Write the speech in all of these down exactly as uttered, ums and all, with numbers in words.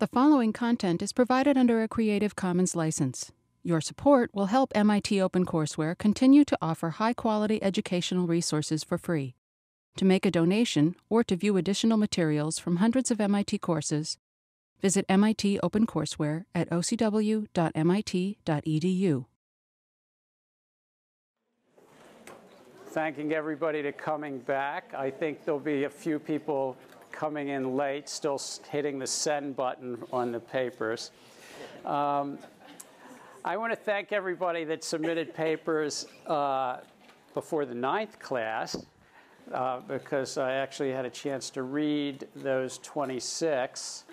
The following content is provided under a Creative Commons license. Your support will help M I T OpenCourseWare continue to offer high-quality educational resources for free. To make a donation or to view additional materials from hundreds of M I T courses, visit M I T OpenCourseWare at o c w dot m i t dot e d u. Thanking everybody for coming back. I think there'll be a few people coming in late, still hitting the send button on the papers. Um, I want to thank everybody that submitted papers uh, before the ninth class, uh, because I actually had a chance to read those twenty-six.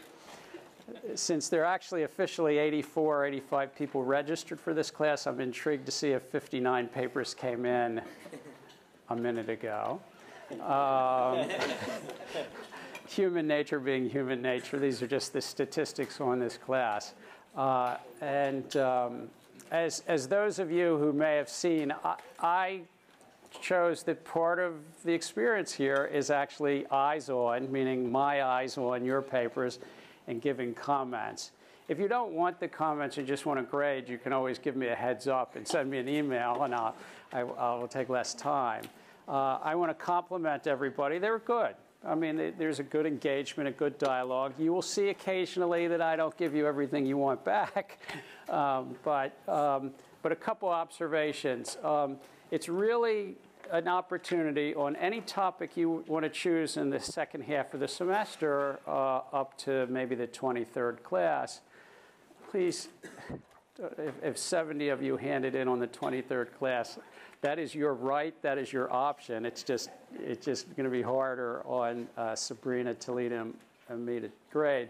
Since there are actually officially eighty-four or eighty-five people registered for this class, I'm intrigued to see if fifty-nine papers came in a minute ago. Um, Human nature being human nature, these are just the statistics on this class. Uh, and um, as, as those of you who may have seen, I, I chose that part of the experience here is actually eyes on, meaning my eyes on your papers and giving comments. If you don't want the comments and just want a grade, you can always give me a heads up and send me an email, and I'll, I, I will take less time. Uh, I want to compliment everybody. They were good. I mean, there's a good engagement, a good dialogue. You will see occasionally that I don't give you everything you want back. Um, but, um, but a couple observations. Um, it's really an opportunity on any topic you want to choose in the second half of the semester, uh, up to maybe the twenty-third class. Please, if, if seventy of you handed in on the twenty-third class, that is your right. That is your option. It's just, it's just going to be harder on uh, Sabrina Toledo and me to grade.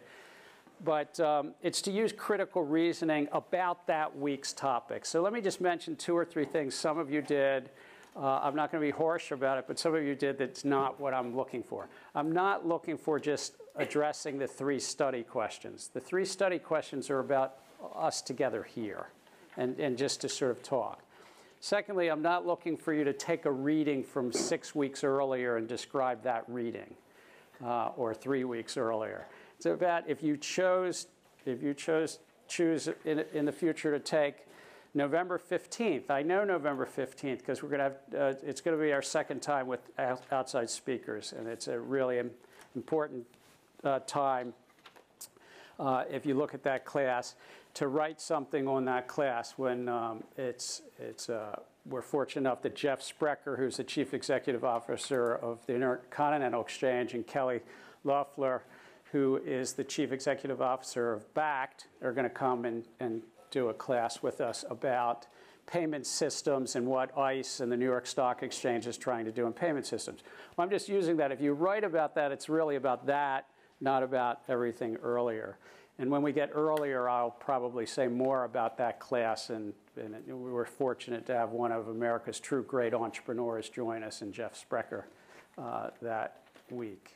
But um, it's to use critical reasoning about that week's topic. So let me just mention two or three things some of you did. Uh, I'm not going to be harsh about it, but some of you did that's not what I'm looking for. I'm not looking for just addressing the three study questions. The three study questions are about us together here and, and just to sort of talk. Secondly, I'm not looking for you to take a reading from six weeks earlier and describe that reading, uh, or three weeks earlier. It's about if you chose, if you chose, choose in, in the future to take November fifteenth. I know November fifteenth because we're going to have. Uh, it's going to be our second time with outside speakers, and it's a really important uh, time. Uh, if you look at that class, to write something on that class when um, it's, it's, uh, we're fortunate enough that Jeff Sprecher, who's the Chief Executive Officer of the Intercontinental Exchange, and Kelly Loeffler, who is the Chief Executive Officer of Bakkt, are going to come and, and do a class with us about payment systems and what ICE and the New York Stock Exchange is trying to do in payment systems. Well, I'm just using that. If you write about that, it's really about that, not about everything earlier. And when we get earlier, I'll probably say more about that class. And, and it, we were fortunate to have one of America's true great entrepreneurs join us in Jeff Sprecher uh, that week,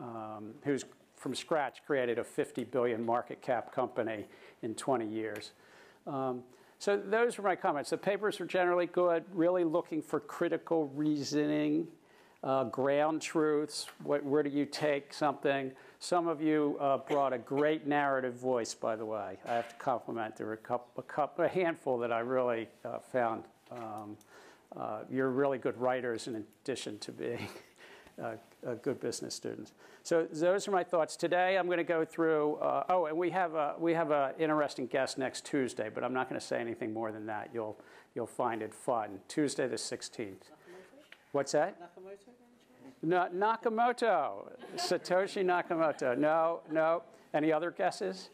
um, who's from scratch created a fifty billion market cap company in twenty years. Um, so those were my comments. The papers were generally good, really looking for critical reasoning, uh, ground truths. What, where do you take something? Some of you uh, brought a great narrative voice, by the way. I have to compliment. There were a, couple, a, couple, a handful that I really uh, found. Um, uh, you're really good writers in addition to being uh, uh, good business students. So those are my thoughts. Today I'm going to go through, uh, oh, and we have a, we have an interesting guest next Tuesday, but I'm not going to say anything more than that. You'll, you'll find it fun. Tuesday the sixteenth. What's that? Nakamoto? No, Nakamoto, Satoshi Nakamoto. No, no. Any other guesses?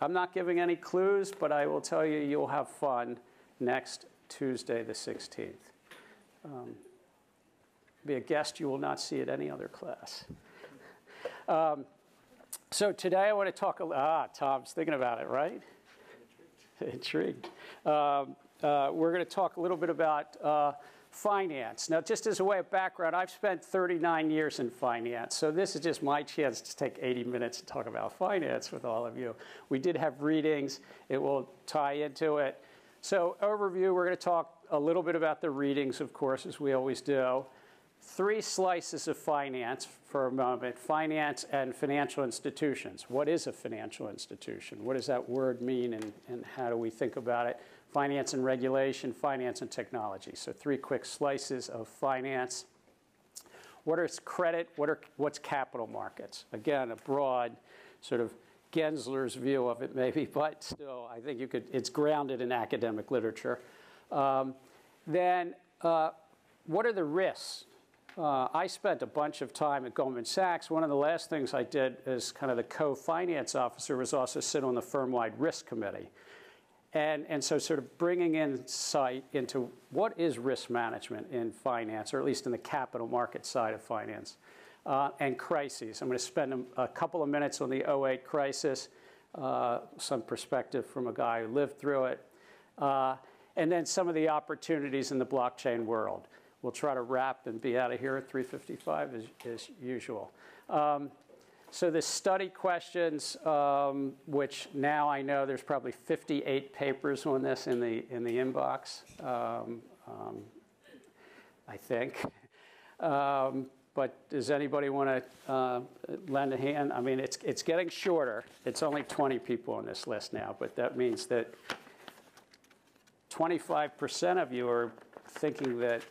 I'm not giving any clues, but I will tell you you'll have fun next Tuesday the sixteenth. Um, be a guest you will not see at any other class. Um, so today I want to talk a lot. Ah, Tom's thinking about it, right? Intrigued. Um, uh, we're going to talk a little bit about uh, finance. Now, just as a way of background, I've spent thirty-nine years in finance, so this is just my chance to take eighty minutes and talk about finance with all of you. We did have readings. It will tie into it. So overview, we're going to talk a little bit about the readings, of course, as we always do. three slices of finance for a moment, finance and financial institutions. What is a financial institution? What does that word mean, and, and how do we think about it? Finance and regulation, finance and technology. So three quick slices of finance. What is credit? What are, what's capital markets? Again, a broad sort of Gensler's view of it maybe, but still, I think you could, it's grounded in academic literature. Um, then uh, what are the risks? Uh, I spent a bunch of time at Goldman Sachs. One of the last things I did as kind of the co-finance officer was also sit on the firm-wide risk committee. And, and so sort of bringing insight into what is risk management in finance, or at least in the capital market side of finance, uh, and crises. I'm going to spend a, a couple of minutes on the oh eight crisis, uh, some perspective from a guy who lived through it, uh, and then some of the opportunities in the blockchain world. We'll try to wrap and be out of here at three fifty-five as, as usual. Um, So the study questions, um, which now I know there's probably fifty-eight papers on this in the, in the inbox, um, um, I think. Um, but does anybody want to uh, lend a hand? I mean, it's, it's getting shorter. It's only twenty people on this list now, but that means that twenty-five percent of you are thinking that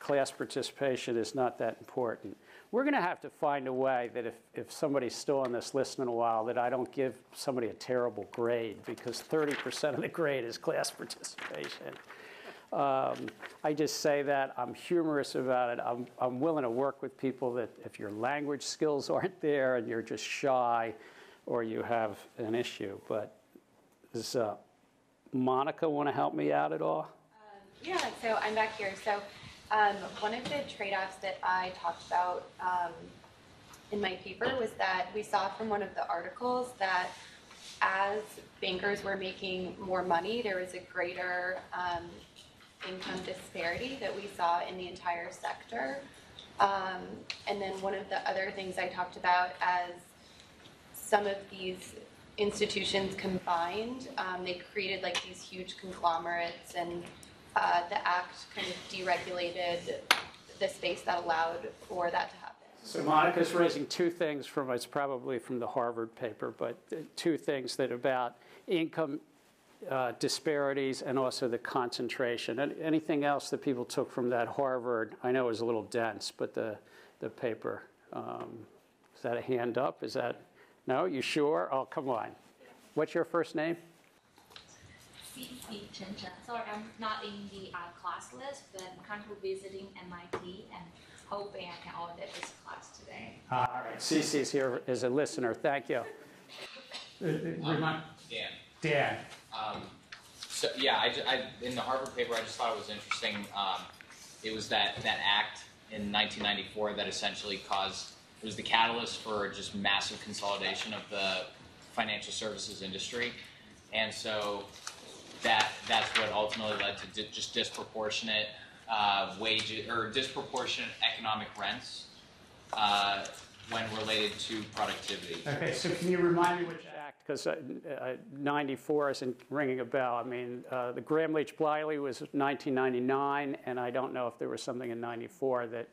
class participation is not that important. We're going to have to find a way that if, if somebody's still on this list in a while, that I don't give somebody a terrible grade, because thirty percent of the grade is class participation. Um, I just say that. I'm humorous about it. I'm, I'm willing to work with people that if your language skills aren't there and you're just shy or you have an issue. But does uh, Monica want to help me out at all? Um, yeah, so I'm back here. So. Um, one of the trade-offs that I talked about um, in my paper was that we saw from one of the articles that as bankers were making more money, there was a greater um, income disparity that we saw in the entire sector. Um, and then one of the other things I talked about, as some of these institutions combined, um, they created like these huge conglomerates, and Uh, the act kind of deregulated the space that allowed for that to happen. So Monica's raising two things from, it's probably from the Harvard paper, but two things that about income uh, disparities and also the concentration. And anything else that people took from that Harvard, I know it was a little dense, but the, the paper, um, is that a hand up? Is that, no, you sure? Oh, come on. What's your first name? Sorry, I'm not in the uh, class list, but I'm currently visiting M I T and hoping I can audit this class today. Uh, all right, Cece's here as a listener. Thank you. Uh, uh, Dan. Dan. Um, so yeah, I, I, in the Harvard paper, I just thought it was interesting. Um, it was that that act in nineteen ninety-four that essentially caused, it was the catalyst for just massive consolidation of the financial services industry, and so. That that's what ultimately led to di just disproportionate uh, wages or disproportionate economic rents uh, when related to productivity. Okay, so can you remind me which act? Because uh, ninety-four isn't ringing a bell. I mean, uh, the Gramm-Leach-Bliley was nineteen ninety-nine, and I don't know if there was something in ninety-four that.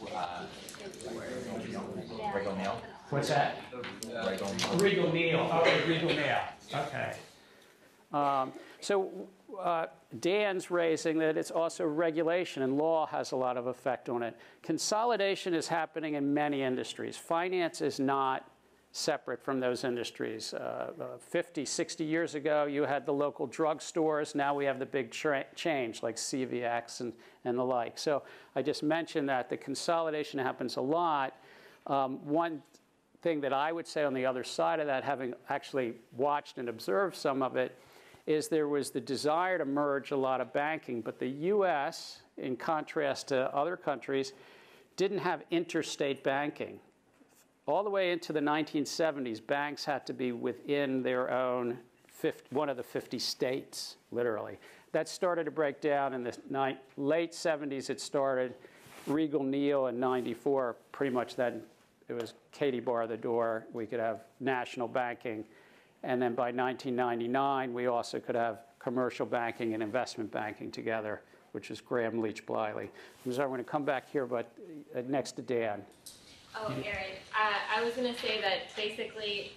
Uh, Riegle-Neal. What's that? Uh, Riegle-Neal. Oh, Riegle-Neal. Okay. Um, so uh, Dan's raising that it's also regulation, and law has a lot of effect on it. Consolidation is happening in many industries. Finance is not separate from those industries. Uh, uh, fifty, sixty years ago, you had the local drugstores. Now we have the big change, like C V S and, and the like. So I just mentioned that the consolidation happens a lot. Um, one thing that I would say on the other side of that, having actually watched and observed some of it, is there was the desire to merge a lot of banking, but the U S, in contrast to other countries, didn't have interstate banking. All the way into the nineteen seventies, banks had to be within their own, one of the fifty states, literally. That started to break down in the late seventies. It started, Riegle-Neal in ninety-four, pretty much then it was Katie bar the door, we could have national banking. And then by nineteen ninety-nine, we also could have commercial banking and investment banking together which is Gramm-Leach-Bliley. I'm sorry, I'm going to come back here, but uh, next to Dan. Oh, Aaron, uh, I was going to say that basically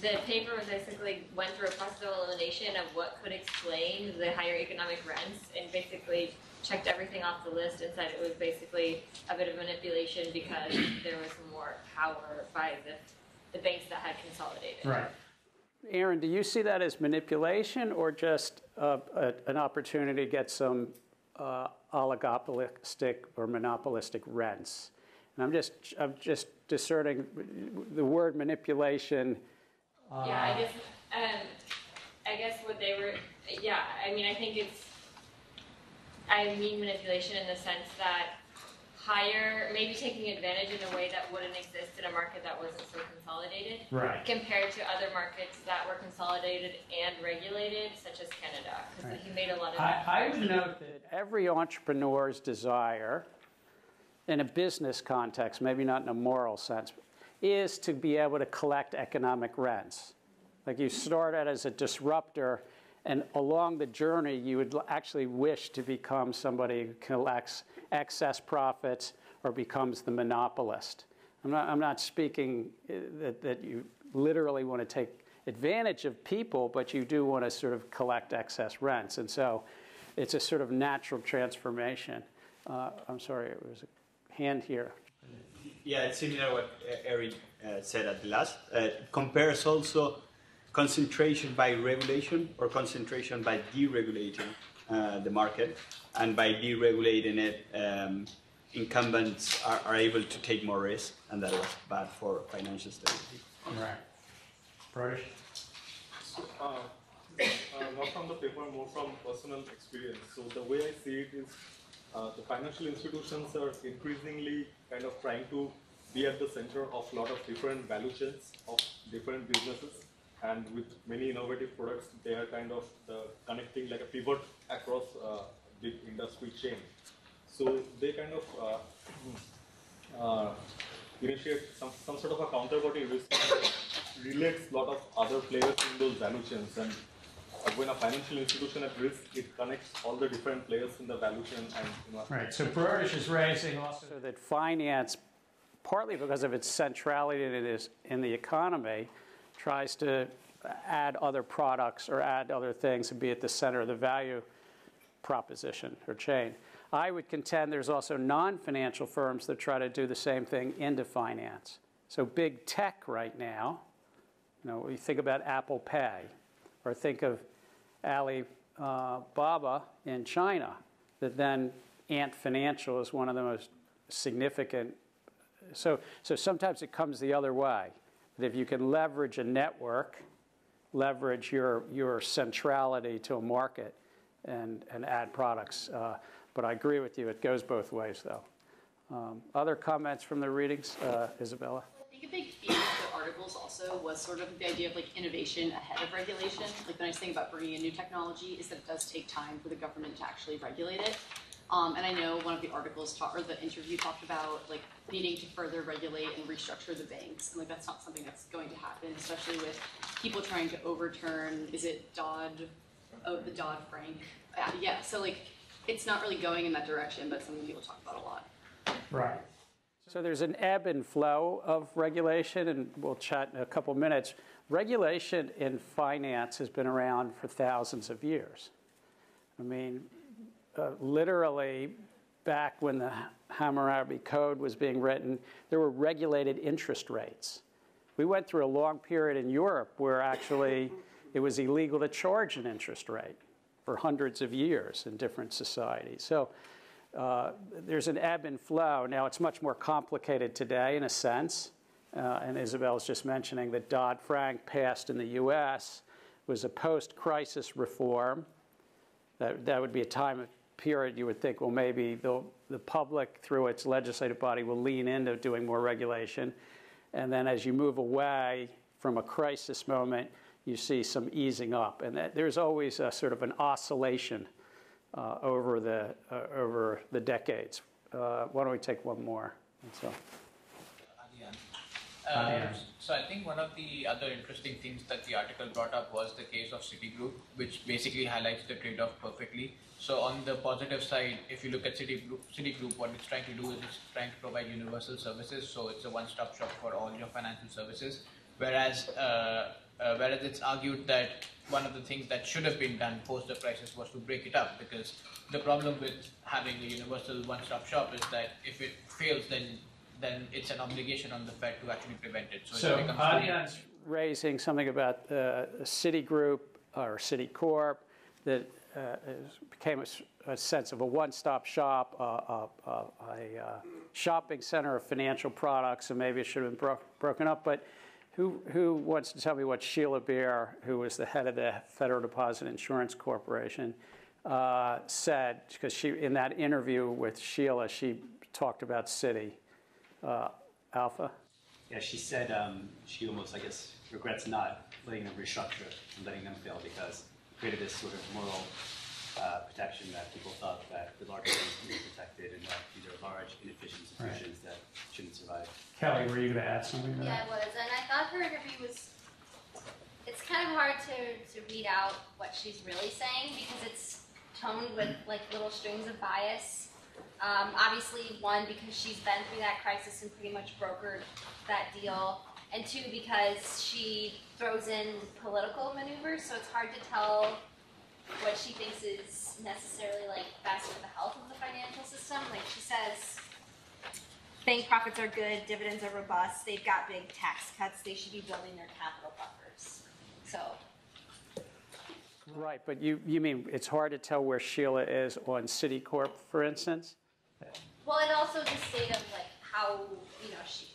the paper basically went through a process of elimination of what could explain the higher economic rents, and basically checked everything off the list and said it was basically a bit of manipulation because there was more power by the, the banks that had consolidated. Right. Aaron, do you see that as manipulation or just uh, a, an opportunity to get some uh, oligopolistic or monopolistic rents? And I'm just, I'm just discerning the word manipulation. Uh, yeah, I guess, um, I guess what they were, yeah, I mean, I think it's, I mean manipulation in the sense that higher, maybe taking advantage in a way that wouldn't exist in a market that wasn't so consolidated, right, compared to other markets that were consolidated and regulated, such as Canada, because right, he made a lot of I, I would note that every entrepreneur's desire, in a business context, maybe not in a moral sense, is to be able to collect economic rents. Like you start out as a disruptor, and along the journey, you would actually wish to become somebody who collects excess profits or becomes the monopolist. I'm not, I'm not speaking that, that you literally want to take advantage of people, but you do want to sort of collect excess rents. And so it's a sort of natural transformation. Uh, I'm sorry, it was a hand here. Yeah, it's similar to what Eric uh, said at the last. Uh, compares also concentration by regulation or concentration by deregulating uh, the market. And by deregulating it, um, incumbents are, are able to take more risk, and that was bad for financial stability. Right. Pradesh? Uh, uh, not from the paper, more from personal experience. So the way I see it is uh, the financial institutions are increasingly kind of trying to be at the center of a lot of different value chains of different businesses. And with many innovative products, they are kind of uh, connecting like a pivot across uh, big industry chain. So they kind of uh, uh, initiate some, some sort of a counterparty risk that relates a lot of other players in those value chains. And when a financial institution at risk, it connects all the different players in the value chain. And, you know, right. So Pradesh is raising also that finance, partly because of its centrality it is in the economy, tries to add other products or add other things and be at the center of the value proposition or chain. I would contend there's also non-financial firms that try to do the same thing into finance. So big tech right now, you know, you think about Apple Pay or think of Alibaba in China, that then Ant Financial is one of the most significant. So, so sometimes it comes the other way. That if you can leverage a network, leverage your, your centrality to a market and, and add products. Uh, but I agree with you. It goes both ways, though. Um, other comments from the readings? Uh, Isabella? I think a big theme of the articles also was sort of the idea of like innovation ahead of regulation. Like the nice thing about bringing in new technology is that it does take time for the government to actually regulate it. Um, and I know one of the articles taught, or the interview talked about like needing to further regulate and restructure the banks, and like that's not something that's going to happen, especially with people trying to overturn. Is it Dodd? Oh, the Dodd-Frank. Yeah, yeah. So like, it's not really going in that direction, but something people talk about a lot. Right. So there's an ebb and flow of regulation, and we'll chat in a couple minutes. Regulation in finance has been around for thousands of years. I mean. Uh, literally, back when the Hammurabi Code was being written, there were regulated interest rates. We went through a long period in Europe where actually it was illegal to charge an interest rate for hundreds of years in different societies. So uh, there's an ebb and flow. Now, it's much more complicated today in a sense. Uh, and Isabel's just mentioning that Dodd-Frank passed in the U S was a post-crisis reform. That, that would be a time of period you would think, well, maybe the, the public through its legislative body will lean into doing more regulation. And then as you move away from a crisis moment, you see some easing up. And that, there's always a sort of an oscillation uh, over, the, uh, over the decades. Uh, why don't we take one more? And so. Uh, yeah. So I think one of the other interesting things that the article brought up was the case of Citigroup, which basically highlights the trade-off perfectly. So on the positive side, if you look at Citigroup, Citigroup, what it's trying to do is it's trying to provide universal services. So it's a one-stop shop for all your financial services. Whereas, uh, uh, whereas it's argued that one of the things that should have been done post the crisis was to break it up, because the problem with having a universal one-stop shop is that if it fails, then then it's an obligation on the Fed to actually prevent it. So, so it becomes audience raising something about uh, Citigroup or Citicorp that uh, became a, a sense of a one-stop shop, uh, uh, a uh, shopping center of financial products, and maybe it should have been bro broken up. But who, who wants to tell me what Sheila Bair, who was the head of the Federal Deposit Insurance Corporation, uh, said, because she, in that interview with Sheila, she talked about Citi. Uh, Alpha? Yeah, she said um, she almost, I guess, regrets not letting them restructure and letting them fail, because it created this sort of moral uh, protection that people thought that the larger banks could be protected, and that these are large, inefficient institutions right. that shouldn't survive. Kelly, were you going to add something? Yeah, I was, and I thought her interview was, it's kind of hard to, to read out what she's really saying, because it's toned with like little strings of bias. Um, obviously, one, because she's been through that crisis and pretty much brokered that deal, and two, because she throws in political maneuvers, so it's hard to tell what she thinks is necessarily like best for the health of the financial system. Like, she says, bank profits are good, dividends are robust, they've got big tax cuts, they should be building their capital buffers. So. Right, but you, you mean it's hard to tell where Sheila is on Citicorp, for instance? Well, and also the state of like how, you know, she,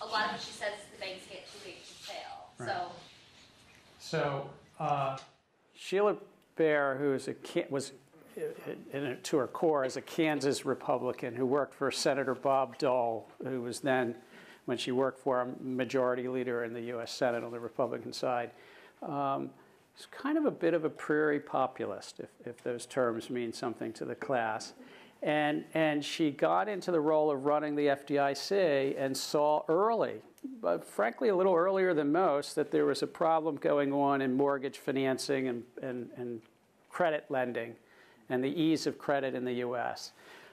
a lot of what she says is the banks get too big to fail. Right. So, so uh, Sheila Bair, who is a, was in a, to her core as a Kansas Republican who worked for Senator Bob Dole, who was then, when she worked for him, majority leader in the U S Senate on the Republican side. Um, It's kind of a bit of a prairie populist, if, if those terms mean something to the class. And, and she got into the role of running the F D I C and saw early, but frankly a little earlier than most, that there was a problem going on in mortgage financing and, and, and credit lending and the ease of credit in the U S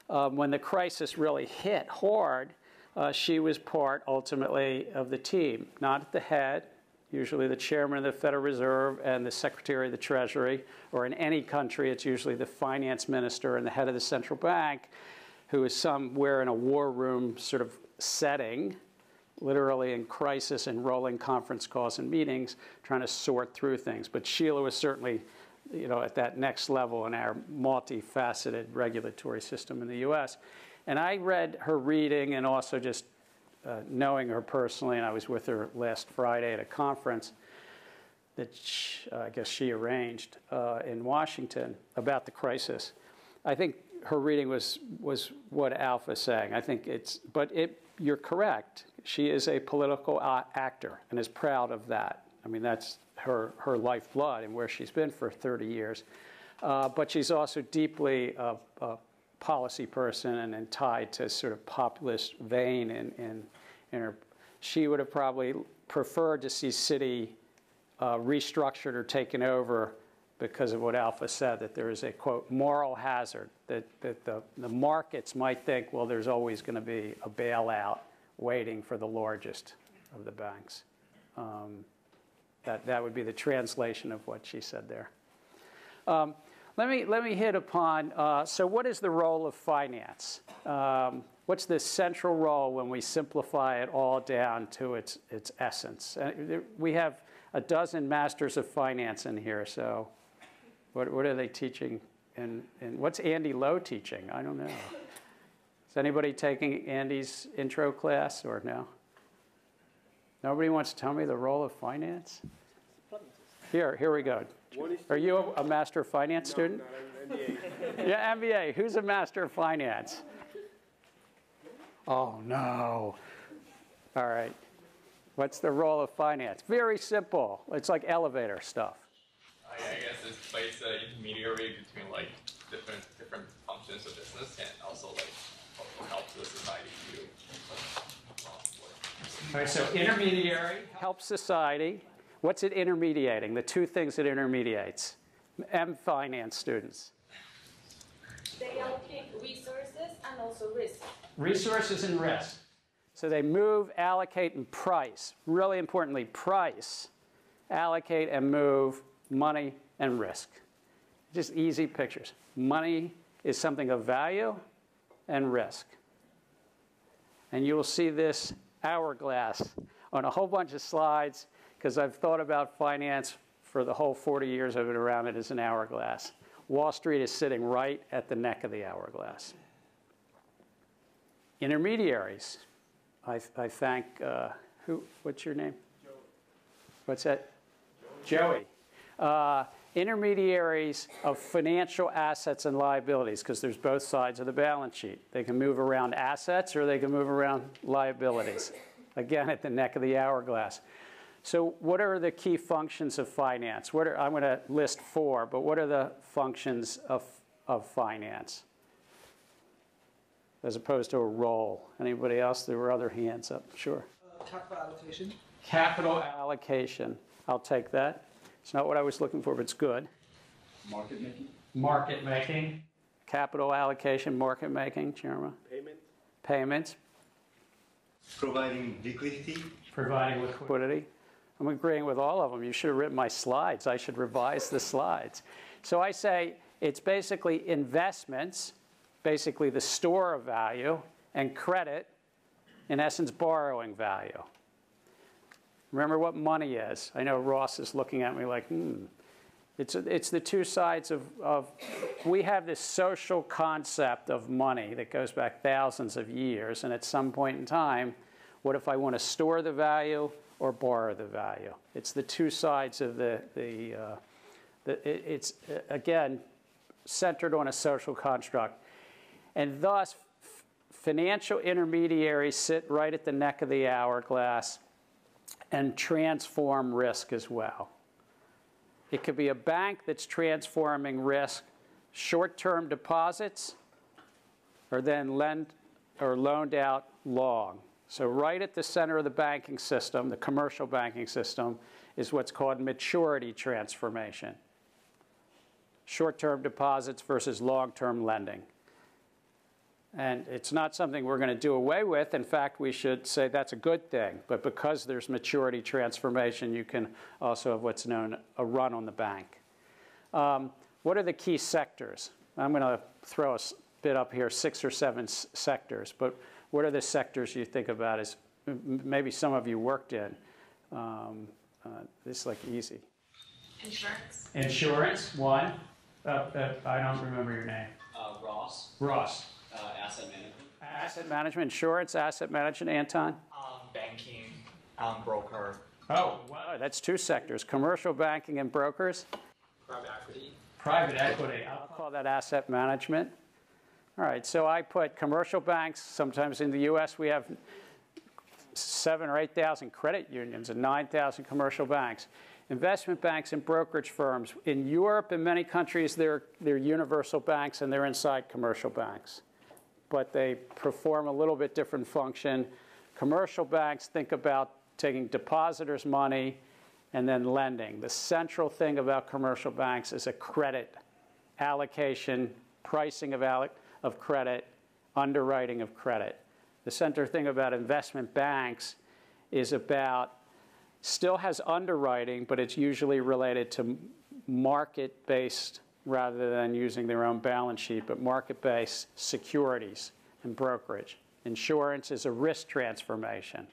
Um, when the crisis really hit hard, uh, she was part, ultimately, of the team, not at the head. Usually the chairman of the Federal Reserve and the secretary of the Treasury, or in any country, it's usually the finance minister and the head of the central bank, who is somewhere in a war room sort of setting, literally in crisis and rolling conference calls and meetings, trying to sort through things. But Sheila was certainly, you know, at that next level in our multifaceted regulatory system in the U S. And I read her reading, and also just Uh, knowing her personally, and I was with her last Friday at a conference that she, uh, I guess she arranged uh, in Washington about the crisis. I think her reading was was what Alpha is saying. I think it's, but it, you're correct. She is a political uh, actor and is proud of that. I mean, that's her, her lifeblood and where she's been for thirty years. Uh, but she's also deeply uh, uh, policy person and, and tied to sort of populist vein in, in, in her. She would have probably preferred to see Citi uh, restructured or taken over because of what Alpha said, that there is a, quote, moral hazard, that, that the, the markets might think, well, there's always going to be a bailout waiting for the largest of the banks. Um, that, that would be the translation of what she said there. Um, Let me, let me hit upon, uh, so what is the role of finance? Um, what's the central role when we simplify it all down to its, its essence? And we have a dozen masters of finance in here, so what, what are they teaching? And what's Andy Lowe teaching? I don't know. Is anybody taking Andy's intro class or no? Nobody wants to tell me the role of finance? Here, here we go. Are you a, a Master of Finance no, student? No, I'm an M B A. Yeah, M B A. Who's a Master of Finance? Oh, no. All right. What's the role of finance? Very simple. It's like elevator stuff. I, I guess it plays an intermediary between like different different functions of business, and also like helps the society to. All right, so intermediary helps society. What's it intermediating? The two things it intermediates. M finance students. They allocate resources and also risk. Resources and risk. So they move, allocate, and price. Really importantly, price, allocate, and move money and risk. Just easy pictures. Money is something of value and risk. And you will see this hourglass on a whole bunch of slides, because I've thought about finance for the whole forty years I've been around it as an hourglass. Wall Street is sitting right at the neck of the hourglass. Intermediaries. I, I thank, uh, who, what's your name? Joey. What's that? Joey. Joey. Uh, intermediaries of financial assets and liabilities, because there's both sides of the balance sheet. They can move around assets or they can move around liabilities. Again, at the neck of the hourglass. So what are the key functions of finance? What are, I'm going to list four, but what are the functions of, of finance? As opposed to a role. Anybody else? There were other hands up. Sure. Uh, capital allocation. Capital allocation. I'll take that. It's not what I was looking for, but it's good. Market making. Market making. Capital allocation, market making. Chairman. Payment. Payments. Providing liquidity. Providing liquidity. I'm agreeing with all of them. You should have written my slides. I should revise the slides. So I say it's basically investments, basically the store of value, and credit, in essence, borrowing value. Remember what money is. I know Ross is looking at me like, hmm. It's, it's the two sides of, of, we have this social concept of money that goes back thousands of years, and at some point in time, what if I want to store the value or borrow the value? It's the two sides of the, the, uh, the it, it's, again, centered on a social construct. And thus, financial intermediaries sit right at the neck of the hourglass and transform risk as well. It could be a bank that's transforming risk. Short-term deposits are then lend or loaned out long. So right at the center of the banking system, the commercial banking system, is what's called maturity transformation. Short-term deposits versus long-term lending. And it's not something we're going to do away with. In fact, we should say that's a good thing. But because there's maturity transformation, you can also have what's known a run on the bank. Um, what are the key sectors? I'm going to throw a bit up here, six or seven s sectors. But what are the sectors you think about as maybe some of you worked in? Um, uh, this is like easy. Insurance. Insurance, one. Uh, uh, I don't remember your name. Uh, Ross. Ross. Uh, asset management. Asset management, insurance, asset management, Anton? Um, banking, um, broker. Oh, wow, that's two sectors, commercial banking and brokers. Private equity. Private equity. I'll call that asset management. All right, so I put commercial banks. Sometimes in the U S we have seven or eight thousand credit unions and nine thousand commercial banks. Investment banks and brokerage firms. In Europe and many countries, they're, they're universal banks and they're inside commercial banks. But they perform a little bit different function. Commercial banks think about taking depositors' money and then lending. The central thing about commercial banks is a credit allocation, pricing of, alloc of credit, underwriting of credit. The central thing about investment banks is about, still has underwriting, but it's usually related to market-based rather than using their own balance sheet, but market-based securities and brokerage. Insurance is a risk transformation.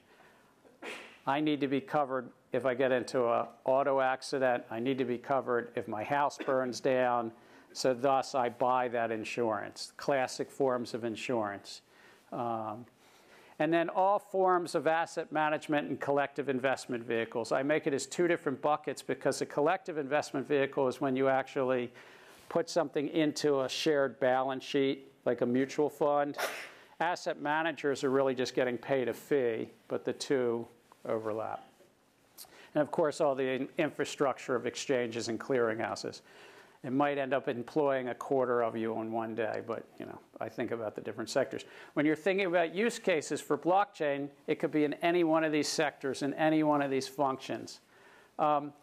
I need to be covered if I get into an auto accident. I need to be covered if my house burns down. So thus, I buy that insurance, classic forms of insurance. Um, and then all forms of asset management and collective investment vehicles. I make it as two different buckets because a collective investment vehicle is when you actually put something into a shared balance sheet, like a mutual fund. Asset managers are really just getting paid a fee, but the two overlap. And of course, all the infrastructure of exchanges and clearinghouses. it might end up employing a quarter of you on one day. But you know, I think about the different sectors. When you're thinking about use cases for blockchain, it could be in any one of these sectors, in any one of these functions. Um,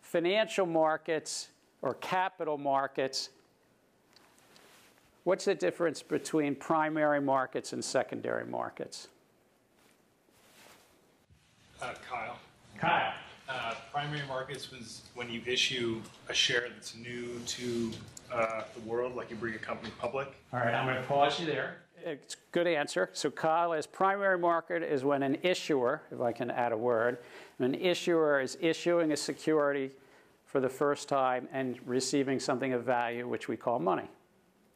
financial markets or capital markets. What's the difference between primary markets and secondary markets? Uh, Kyle. Kyle. Uh, primary markets was when you issue a share that's new to uh, the world, like you bring a company public. All right, I'm going to pause you there. It's a good answer. So Kyle is primary market is when an issuer, if I can add a word, when an issuer is issuing a security for the first time and receiving something of value, which we call money.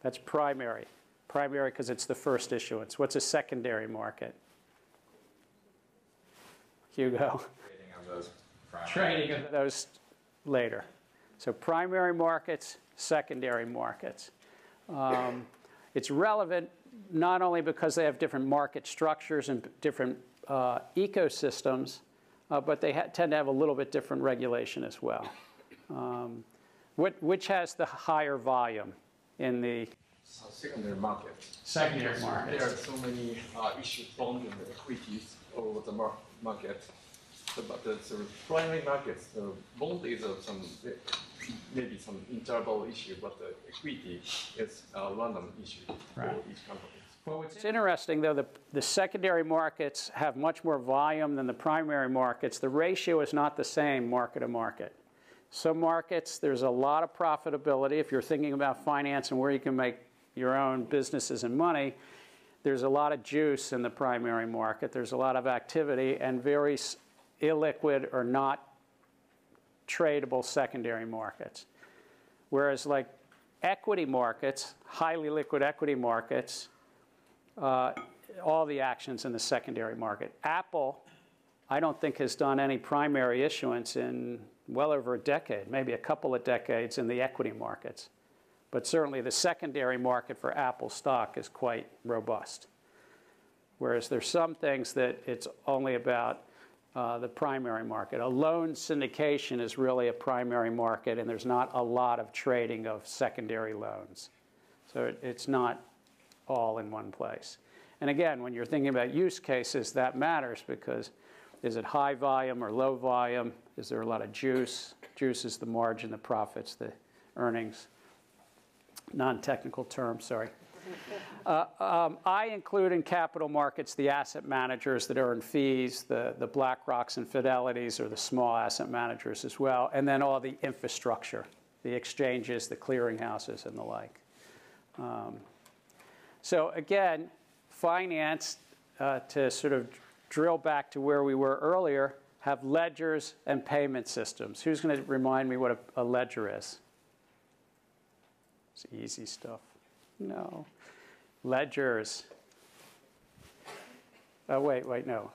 That's primary. Primary because it's the first issuance. What's a secondary market? Hugo. Trading of those, Trading of those later. So primary markets, secondary markets. Um, it's relevant not only because they have different market structures and different uh, ecosystems, uh, but they ha tend to have a little bit different regulation as well. Um, what, which has the higher volume? In the secondary market. Secondary, secondary market. There are so many uh, issued bonds and equities over the mar market. So, but the, the primary market, the bond is uh, some maybe some interval issue, but the equity is a random issue right. for each company. Well, it's interesting though, the, the secondary markets have much more volume than the primary markets. The ratio is not the same market to market. Some markets, there's a lot of profitability. If you're thinking about finance and where you can make your own businesses and money, there's a lot of juice in the primary market. There's a lot of activity and very illiquid or not tradable secondary markets. Whereas like equity markets, highly liquid equity markets, uh, all the action's in the secondary market. Apple, I don't think has done any primary issuance in well over a decade, maybe a couple of decades in the equity markets. But certainly the secondary market for Apple stock is quite robust. Whereas there's some things that it's only about uh, the primary market. A loan syndication is really a primary market, and there's not a lot of trading of secondary loans. So it, it's not all in one place. And again, when you're thinking about use cases, that matters because is it high volume or low volume? Is there a lot of juice? Juice is the margin, the profits, the earnings. Non-technical term, sorry. Uh, um, I include in capital markets the asset managers that earn fees, the, the BlackRocks and Fidelities, or the small asset managers as well, and then all the infrastructure, the exchanges, the clearinghouses, and the like. Um, so again, finance, uh, to sort of drill back to where we were earlier, have ledgers and payment systems. Who's going to remind me what a, a ledger is? It's easy stuff. No. Ledgers. Oh, wait, wait, no.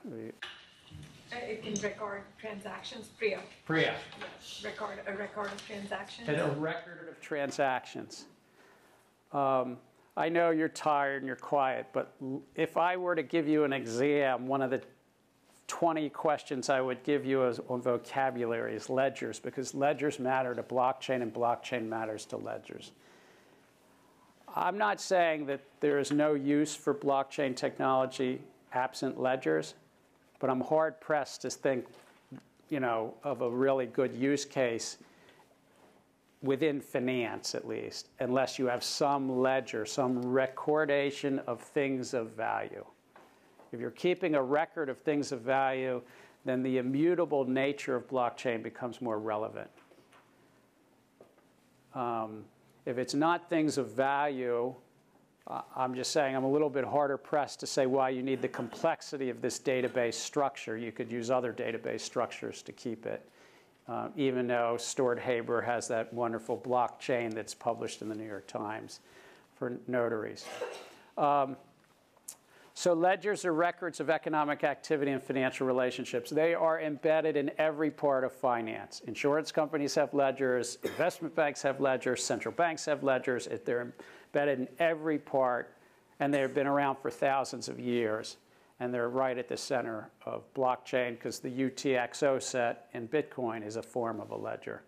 It can record transactions. Priya. Priya. Yes. Record, a record of transactions. And a record of transactions. Um, I know you're tired and you're quiet, but if I were to give you an exam, one of the twenty questions I would give you as, on vocabulary is ledgers, because ledgers matter to blockchain and blockchain matters to ledgers. I'm not saying that there is no use for blockchain technology absent ledgers, but I'm hard-pressed to think, you know, of a really good use case within finance, at least, unless you have some ledger, some recordation of things of value. If you're keeping a record of things of value, then the immutable nature of blockchain becomes more relevant. Um, if it's not things of value, uh, I'm just saying I'm a little bit harder pressed to say why you need the complexity of this database structure. You could use other database structures to keep it. Uh, even though Stuart Haber has that wonderful blockchain that's published in the New York Times for notaries. Um, so ledgers are records of economic activity and financial relationships. They are embedded in every part of finance. Insurance companies have ledgers. Investment banks have ledgers. Central banks have ledgers. They're embedded in every part, and they've been around for thousands of years. And they're right at the center of blockchain because the U T X O set in Bitcoin is a form of a ledger.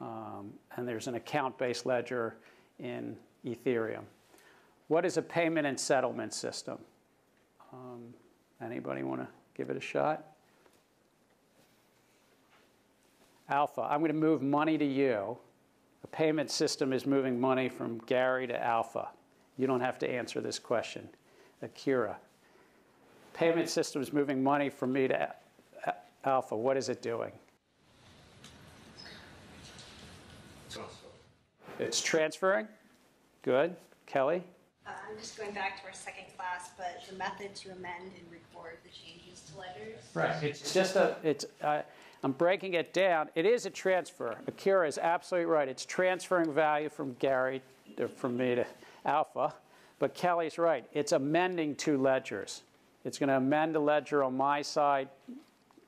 Um, and there's an account-based ledger in Ethereum. What is a payment and settlement system? Um, anybody want to give it a shot? Alpha, I'm going to move money to you. A payment system is moving money from Gary to Alpha. You don't have to answer this question. Akira, payment system is moving money from me to Alpha. What is it doing? It's transferring. Good. Kelly? Uh, I'm just going back to our second class, but the method to amend and record the changes to ledgers. Right. It's just a, it's, uh, I'm breaking it down. It is a transfer. Akira is absolutely right. It's transferring value from Gary, to, from me to Alpha. But Kelly's right. It's amending two ledgers. It's going to amend a ledger on my side,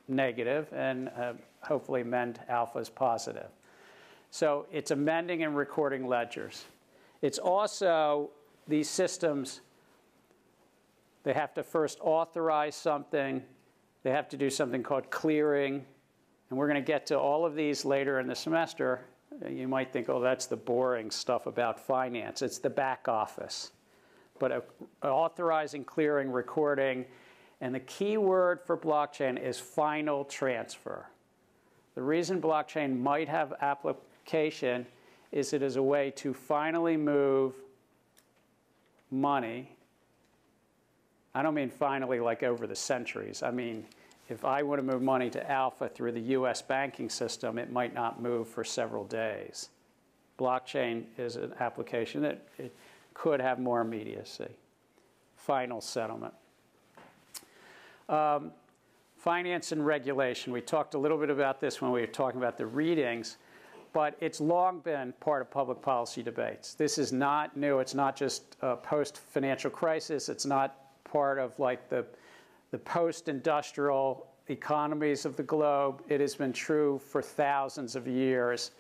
negative, and uh, hopefully amend Alpha's positive. So it's amending and recording ledgers. It's also these systems, they have to first authorize something. They have to do something called clearing. And we're going to get to all of these later in the semester. You might think, oh, that's the boring stuff about finance. It's the back office. But uh, authorizing, clearing, recording. And the key word for blockchain is final transfer. The reason blockchain might have application is it is a way to finally move money. I don't mean finally like over the centuries. I mean, if I were to move money to Alpha through the U S banking system, it might not move for several days. Blockchain is an application that it could have more immediacy. Final settlement. Um, Finance and regulation. We talked a little bit about this when we were talking about the readings, but it's long been part of public policy debates. This is not new. It's not just uh, post-financial crisis. It's not part of like the, the post-industrial economies of the globe. It has been true for thousands of years,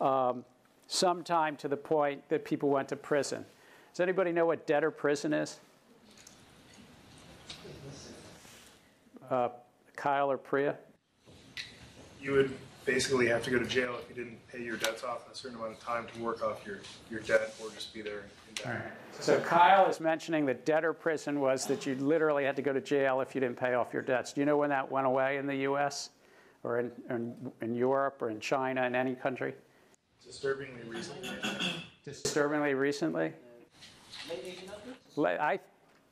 um, sometime to the point that people went to prison. Does anybody know what debtor prison is? Uh, Kyle or Priya? You would basically have to go to jail if you didn't pay your debts off in a certain amount of time to work off your, your debt or just be there. In All right. So Kyle is mentioning that debtor prison was that you literally had to go to jail if you didn't pay off your debts. Do you know when that went away in the U S or in, in, in Europe or in China, in any country? Disturbingly recently. Disturbingly recently? I,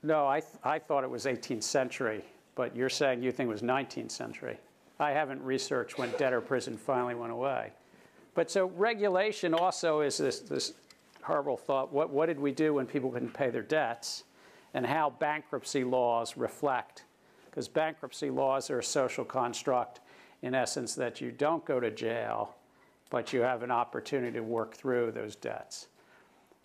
no, I, I thought it was eighteenth century. But you're saying you think it was nineteenth century. I haven't researched when debtor prison finally went away. But so regulation also is this, this horrible thought. What, what did we do when people couldn't pay their debts? And how bankruptcy laws reflect. Because bankruptcy laws are a social construct, in essence, that you don't go to jail, but you have an opportunity to work through those debts.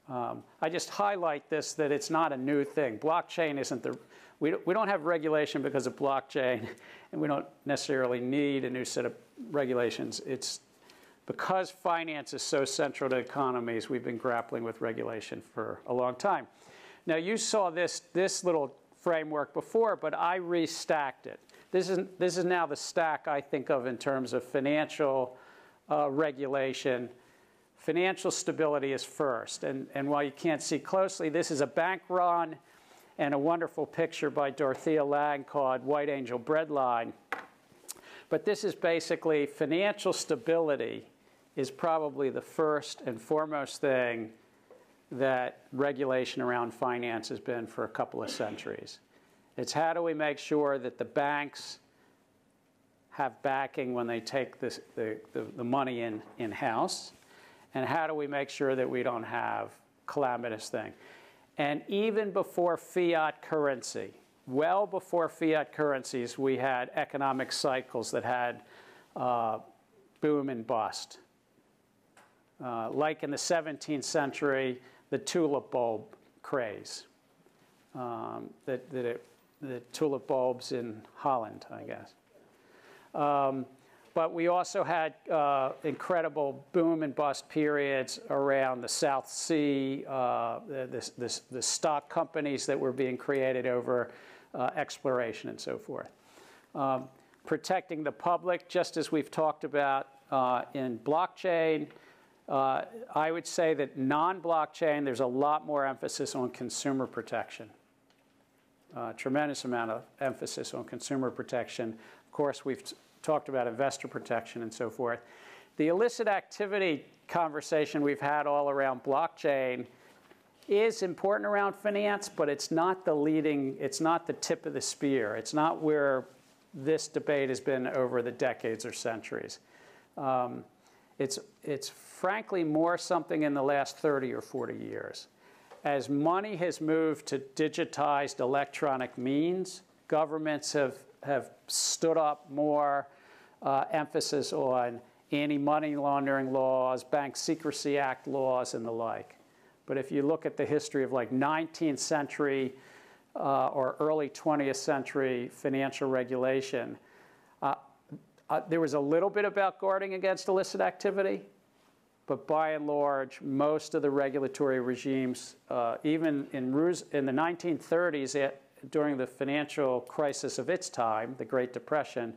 Um, I just highlight this, that it's not a new thing. Blockchain isn't the... We don't have regulation because of blockchain, and we don't necessarily need a new set of regulations. It's because finance is so central to economies, we've been grappling with regulation for a long time. Now, you saw this, this little framework before, but I restacked it. This is, this is now the stack I think of in terms of financial uh, regulation. Financial stability is first. And, and while you can't see closely, this is a bank run and a wonderful picture by Dorothea Lange called White Angel Breadline. But this is basically financial stability is probably the first and foremost thing that regulation around finance has been for a couple of centuries. It's how do we make sure that the banks have backing when they take this, the, the, the money in, in-house, and how do we make sure that we don't have calamitous things. And even before fiat currency, well before fiat currencies, we had economic cycles that had uh, boom and bust. Uh, like in the seventeenth century, the tulip bulb craze. Um, the, the, the tulip bulbs in Holland, I guess. Um, but we also had uh, incredible boom and bust periods around the South Sea, uh, the, the, the stock companies that were being created over uh, exploration and so forth. Um, protecting the public, just as we've talked about, uh, in blockchain. Uh, I would say that non-blockchain, there's a lot more emphasis on consumer protection. Uh, tremendous amount of emphasis on consumer protection. Of course, we've talked about investor protection and so forth. The illicit activity conversation we've had all around blockchain is important around finance, but it's not the leading, it's not the tip of the spear. It's not where this debate has been over the decades or centuries. Um, it's, it's frankly more something in the last thirty or forty years. As money has moved to digitized electronic means, governments have, have stood up more uh, emphasis on anti-money laundering laws, Bank Secrecy Act laws, and the like. But if you look at the history of like nineteenth century uh, or early twentieth century financial regulation, uh, uh, there was a little bit about guarding against illicit activity. But by and large, most of the regulatory regimes, uh, even in, in the nineteen thirties, at, during the financial crisis of its time, the Great Depression,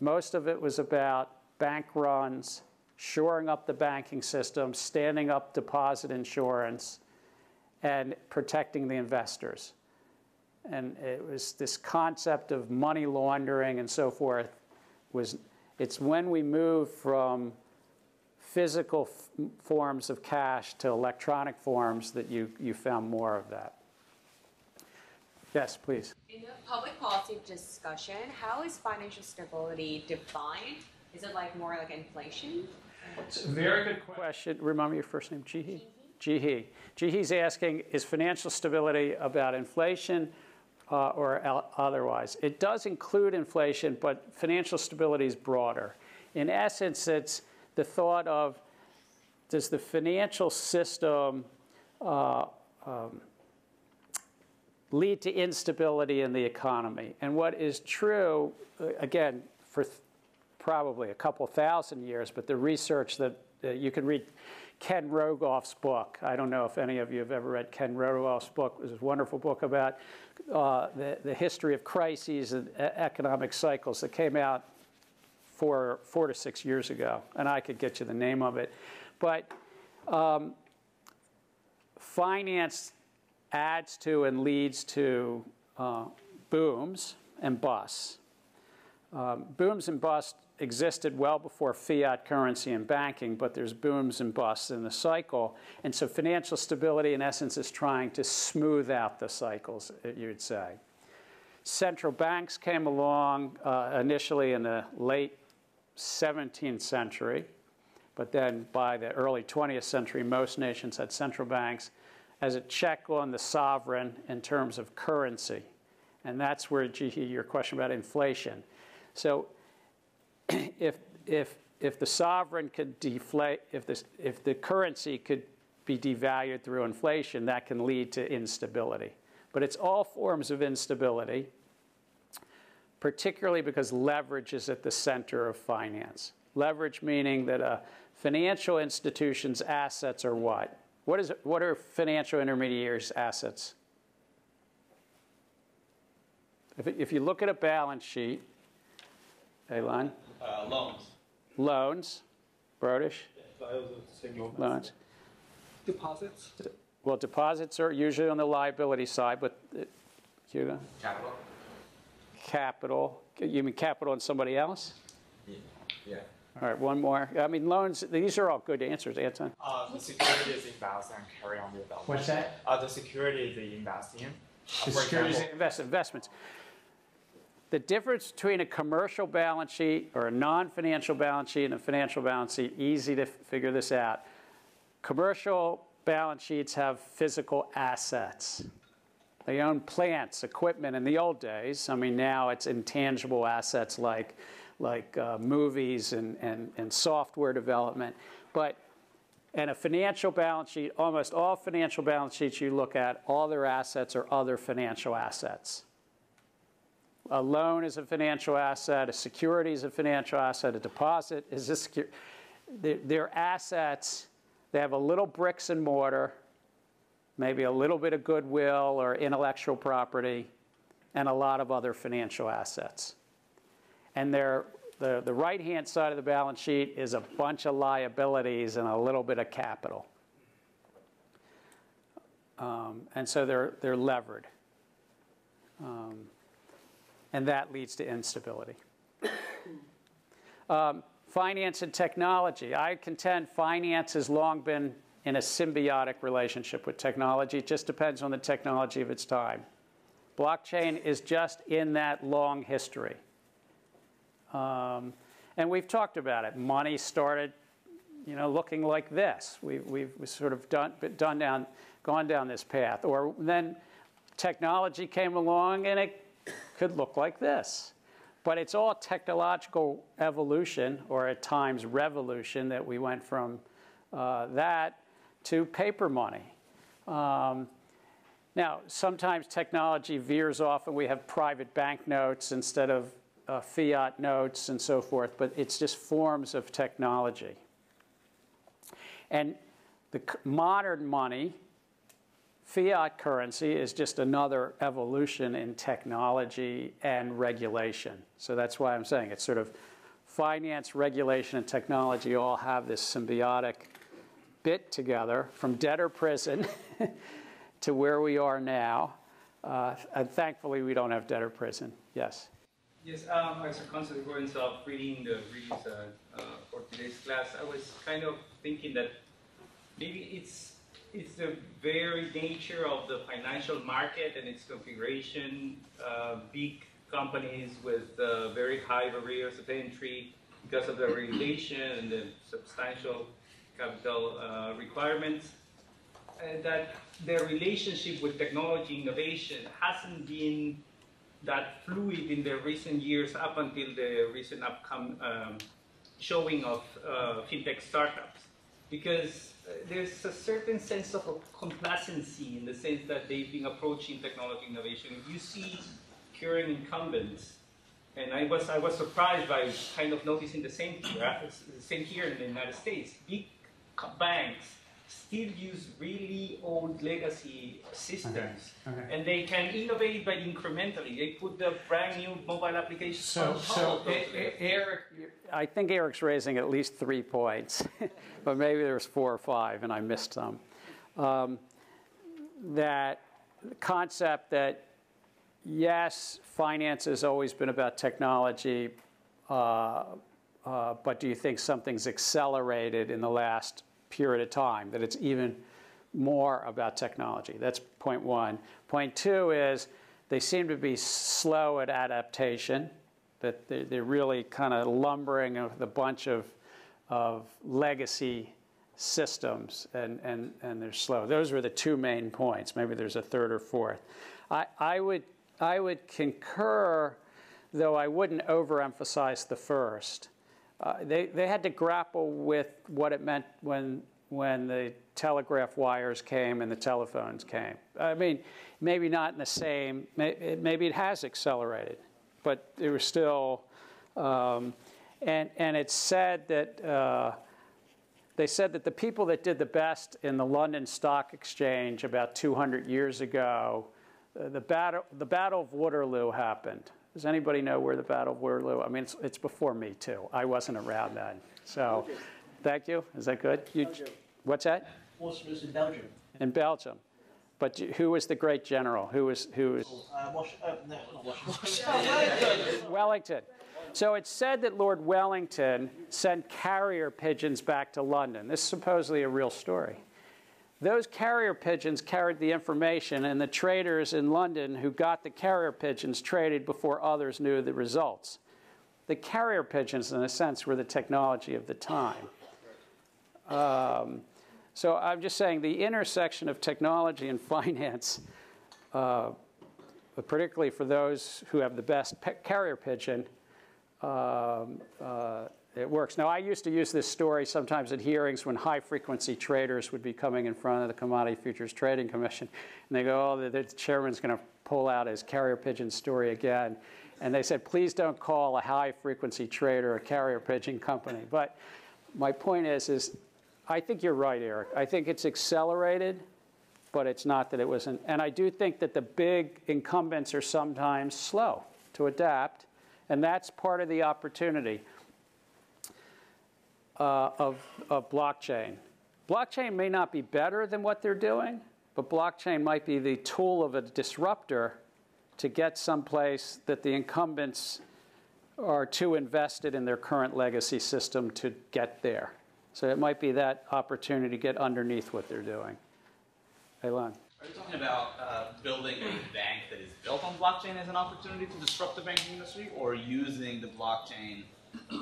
most of it was about bank runs, shoring up the banking system, standing up deposit insurance, and protecting the investors. And it was this concept of money laundering and so forth. Was, it's when we move from physical f forms of cash to electronic forms that you, you found more of that. Yes, please. In the public policy discussion, how is financial stability defined? Is it like more like inflation? It's a very good question. Remind me your first name, Jihi? Jihi. Jihi's asking, is financial stability about inflation uh, or otherwise? It does include inflation, but financial stability is broader. In essence, it's the thought of, does the financial system uh, um, lead to instability in the economy? And what is true, again, for probably a couple thousand years, but the research that uh, you can read Ken Rogoff's book. I don't know if any of you have ever read Ken Rogoff's book. It was a wonderful book about uh, the, the history of crises and economic cycles that came out four, four to six years ago. And I could get you the name of it. But um, finance adds to and leads to uh, booms and busts. Um, booms and busts existed well before fiat currency and banking, but there's booms and busts in the cycle. And so financial stability, in essence, is trying to smooth out the cycles, you'd say. Central banks came along uh, initially in the late seventeenth century, but then by the early twentieth century, most nations had central banks as a check on the sovereign in terms of currency. And that's where, Jihi, your question about inflation. So if, if, if the sovereign could deflate, if, this, if the currency could be devalued through inflation, that can lead to instability. But it's all forms of instability, particularly because leverage is at the center of finance. Leverage meaning that a financial institution's assets are what? What, is, what are financial intermediaries' assets? If, if you look at a balance sheet, Alon? Uh, loans. Loans. Brodish? Loans. Deposits. Well, deposits are usually on the liability side, but uh, Hugo? Capital. Capital. You mean capital on somebody else? Yeah. yeah. All right, one more. I mean, loans, these are all good answers, Anton. Uh, the securities invest and carry on the development. What's that? Uh, the securities they invest in. The securities they invest investments. The difference between a commercial balance sheet or a non-financial balance sheet and a financial balance sheet, easy to figure this out. Commercial balance sheets have physical assets. They own plants, equipment in the old days. I mean, now it's intangible assets like, like uh, movies and, and, and software development. But, and a financial balance sheet, almost all financial balance sheets you look at, all their assets are other financial assets. A loan is a financial asset, a security is a financial asset, a deposit is a security. They're assets. They have a little bricks and mortar, maybe a little bit of goodwill or intellectual property, and a lot of other financial assets. And they're, The, the right-hand side of the balance sheet is a bunch of liabilities and a little bit of capital. Um, and so they're, they're levered. Um, and that leads to instability. Um, finance and technology. I contend finance has long been in a symbiotic relationship with technology. It just depends on the technology of its time. Blockchain is just in that long history. Um, and we've talked about it. Money started, you know, looking like this. We, we've sort of done, done down, gone down this path. Or then technology came along, and it could look like this. But it's all technological evolution, or at times revolution, that we went from uh, that to paper money. Um, now, sometimes technology veers off, and we have private banknotes instead of Uh, fiat notes and so forth, but it's just forms of technology. And the modern money, fiat currency, is just another evolution in technology and regulation. So that's why I'm saying it's sort of finance, regulation, and technology all have this symbiotic bit together from debtor prison to where we are now. Uh, and thankfully, we don't have debtor prison. Yes? Yes, um, as a consequence of reading the briefs uh, uh, for today's class, I was kind of thinking that maybe it's it's the very nature of the financial market and its configuration. Uh, big companies with uh, very high barriers of entry because of the regulation and the substantial capital uh, requirements, and that their relationship with technology innovation hasn't been that fluid in the recent years up until the recent upcoming um, showing of uh, fintech startups. Because uh, there's a certain sense of complacency in the sense that they've been approaching technology innovation. You see current incumbents, and I was, I was surprised by kind of noticing the same here, the same here in the United States. Big banks still use really old legacy systems, okay. Okay. And they can innovate by incrementally. They put the brand new mobile applications. So, so Eric, I think Eric's raising at least three points, but maybe there's four or five, and I missed some. Um, that concept that yes, finance has always been about technology, uh, uh, but do you think something's accelerated in the last period of time, that it's even more about technology? That's point one. Point two is they seem to be slow at adaptation, that they're really kind of lumbering with a bunch of, of legacy systems, and, and, and they're slow. Those were the two main points. Maybe there's a third or fourth. I, I, would, I would concur, though I wouldn't overemphasize the first. Uh, they, they had to grapple with what it meant when, when the telegraph wires came and the telephones came. I mean, maybe not in the same, may, maybe it has accelerated, but it was still, um, and, and it's said that, uh, they said that the people that did the best in the London Stock Exchange about two hundred years ago, uh, the, battle, the Battle of Waterloo happened. Does anybody know where the Battle of Waterloo? I mean, it's, it's before me, too. I wasn't around then. So Belgium. Thank you. Is that good? You, what's that? Waterloo's in Belgium. In Belgium. But who was the great general? Who was? Who was? Uh, Wash, uh, no, not Washington. Wellington. Wellington. So it's said that Lord Wellington sent carrier pigeons back to London. This is supposedly a real story. Those carrier pigeons carried the information, and the traders in London who got the carrier pigeons traded before others knew the results. The carrier pigeons, in a sense, were the technology of the time. Um, so I'm just saying the intersection of technology and finance, uh, particularly for those who have the best pe- carrier pigeon, um, uh, it works. Now, I used to use this story sometimes at hearings when high-frequency traders would be coming in front of the Commodity Futures Trading Commission, and they go, oh, the, the chairman's going to pull out his carrier pigeon story again. And they said, please don't call a high-frequency trader a carrier pigeon company. But my point is, is I think you're right, Eric. I think it's accelerated, but it's not that it wasn't. And I do think that the big incumbents are sometimes slow to adapt, and that's part of the opportunity. uh, of, of blockchain. Blockchain may not be better than what they're doing, but blockchain might be the tool of a disruptor to get someplace that the incumbents are too invested in their current legacy system to get there. So it might be that opportunity to get underneath what they're doing. Alon. Are you talking about uh, building a bank that is built on blockchain as an opportunity to disrupt the banking industry, or using the blockchain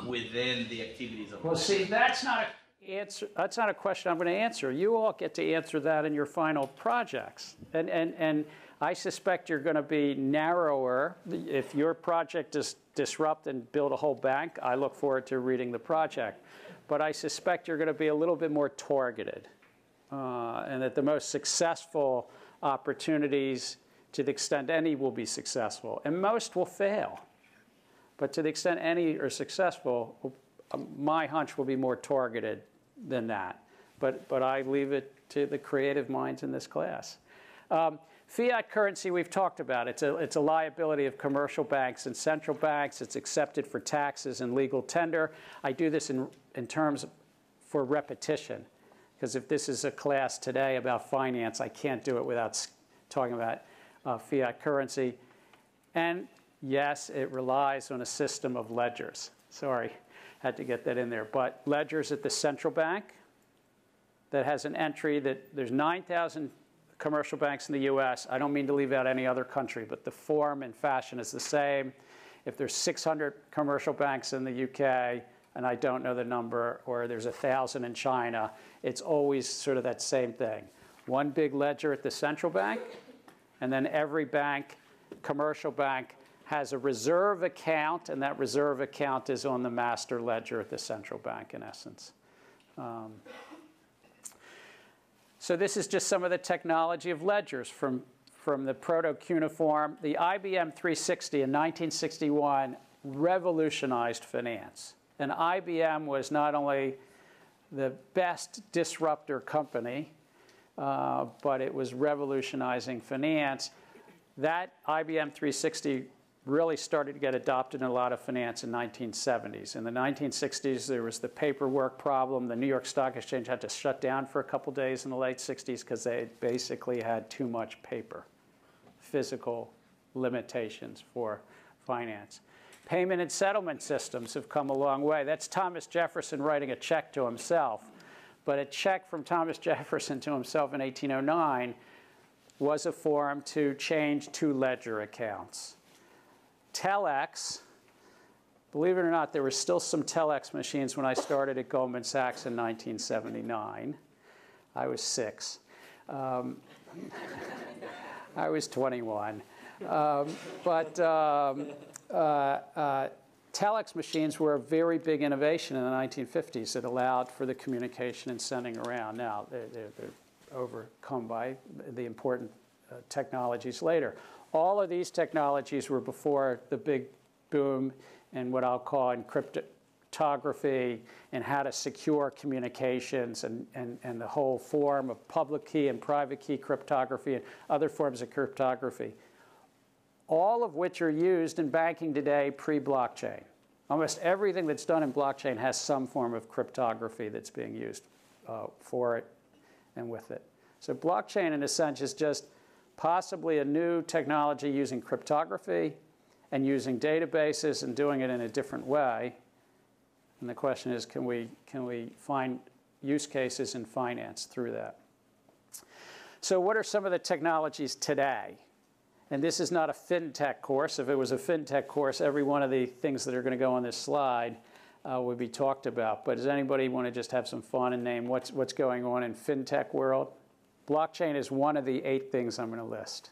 within the activities of? Well, see, that's not a answer. That's not a question I'm going to answer. You all get to answer that in your final projects, and and and. I suspect you're going to be narrower. If your project is disrupt and build a whole bank, I look forward to reading the project. But I suspect you're going to be a little bit more targeted. Uh, and that the most successful opportunities, to the extent any will be successful, and most will fail. But to the extent any are successful, my hunch will be more targeted than that. But, but I leave it to the creative minds in this class. Um, Fiat currency we've talked about. It's a, it's a liability of commercial banks and central banks. It's accepted for taxes and legal tender. I do this in, in terms for repetition, because if this is a class today about finance, I can't do it without talking about uh, fiat currency. And yes, it relies on a system of ledgers. Sorry, had to get that in there. But ledgers at the central bank that has an entry that there's nine thousand commercial banks in the U S. I don't mean to leave out any other country, but the form and fashion is the same. If there's six hundred commercial banks in the U K, and I don't know the number, or there's one thousand in China, it's always sort of that same thing. One big ledger at the central bank, and then every bank, commercial bank, has a reserve account, and that reserve account is on the master ledger at the central bank, in essence. Um, So this is just some of the technology of ledgers from, from the proto-cuneiform. The I B M three sixty in nineteen sixty-one revolutionized finance. And I B M was not only the best disruptor company, uh, but it was revolutionizing finance. That I B M three sixty really started to get adopted in a lot of finance in the nineteen seventies. In the nineteen sixties, there was the paperwork problem. The New York Stock Exchange had to shut down for a couple days in the late sixties because they basically had too much paper, physical limitations for finance. Payment and settlement systems have come a long way. That's Thomas Jefferson writing a check to himself. But a check from Thomas Jefferson to himself in eighteen oh nine was a form to change two ledger accounts. Telex, believe it or not, there were still some telex machines when I started at Goldman Sachs in nineteen seventy-nine. I was six. Um, I was twenty-one. Um, but um, uh, uh, telex machines were a very big innovation in the nineteen fifties that allowed for the communication and sending around. Now, they're, they're, they're overcome by the important uh, technologies later. All of these technologies were before the big boom in what I'll call in cryptography and how to secure communications and, and, and the whole form of public key and private key cryptography and other forms of cryptography, all of which are used in banking today pre-blockchain. Almost everything that's done in blockchain has some form of cryptography that's being used uh, for it and with it. So blockchain, in a sense, is just possibly a new technology using cryptography and using databases and doing it in a different way. And the question is, can we, can we find use cases in finance through that? So what are some of the technologies today? And this is not a fintech course. If it was a fintech course, every one of the things that are going to go on this slide uh, would be talked about. But does anybody want to just have some fun and name what's, what's going on in fintech world? Blockchain is one of the eight things I'm going to list.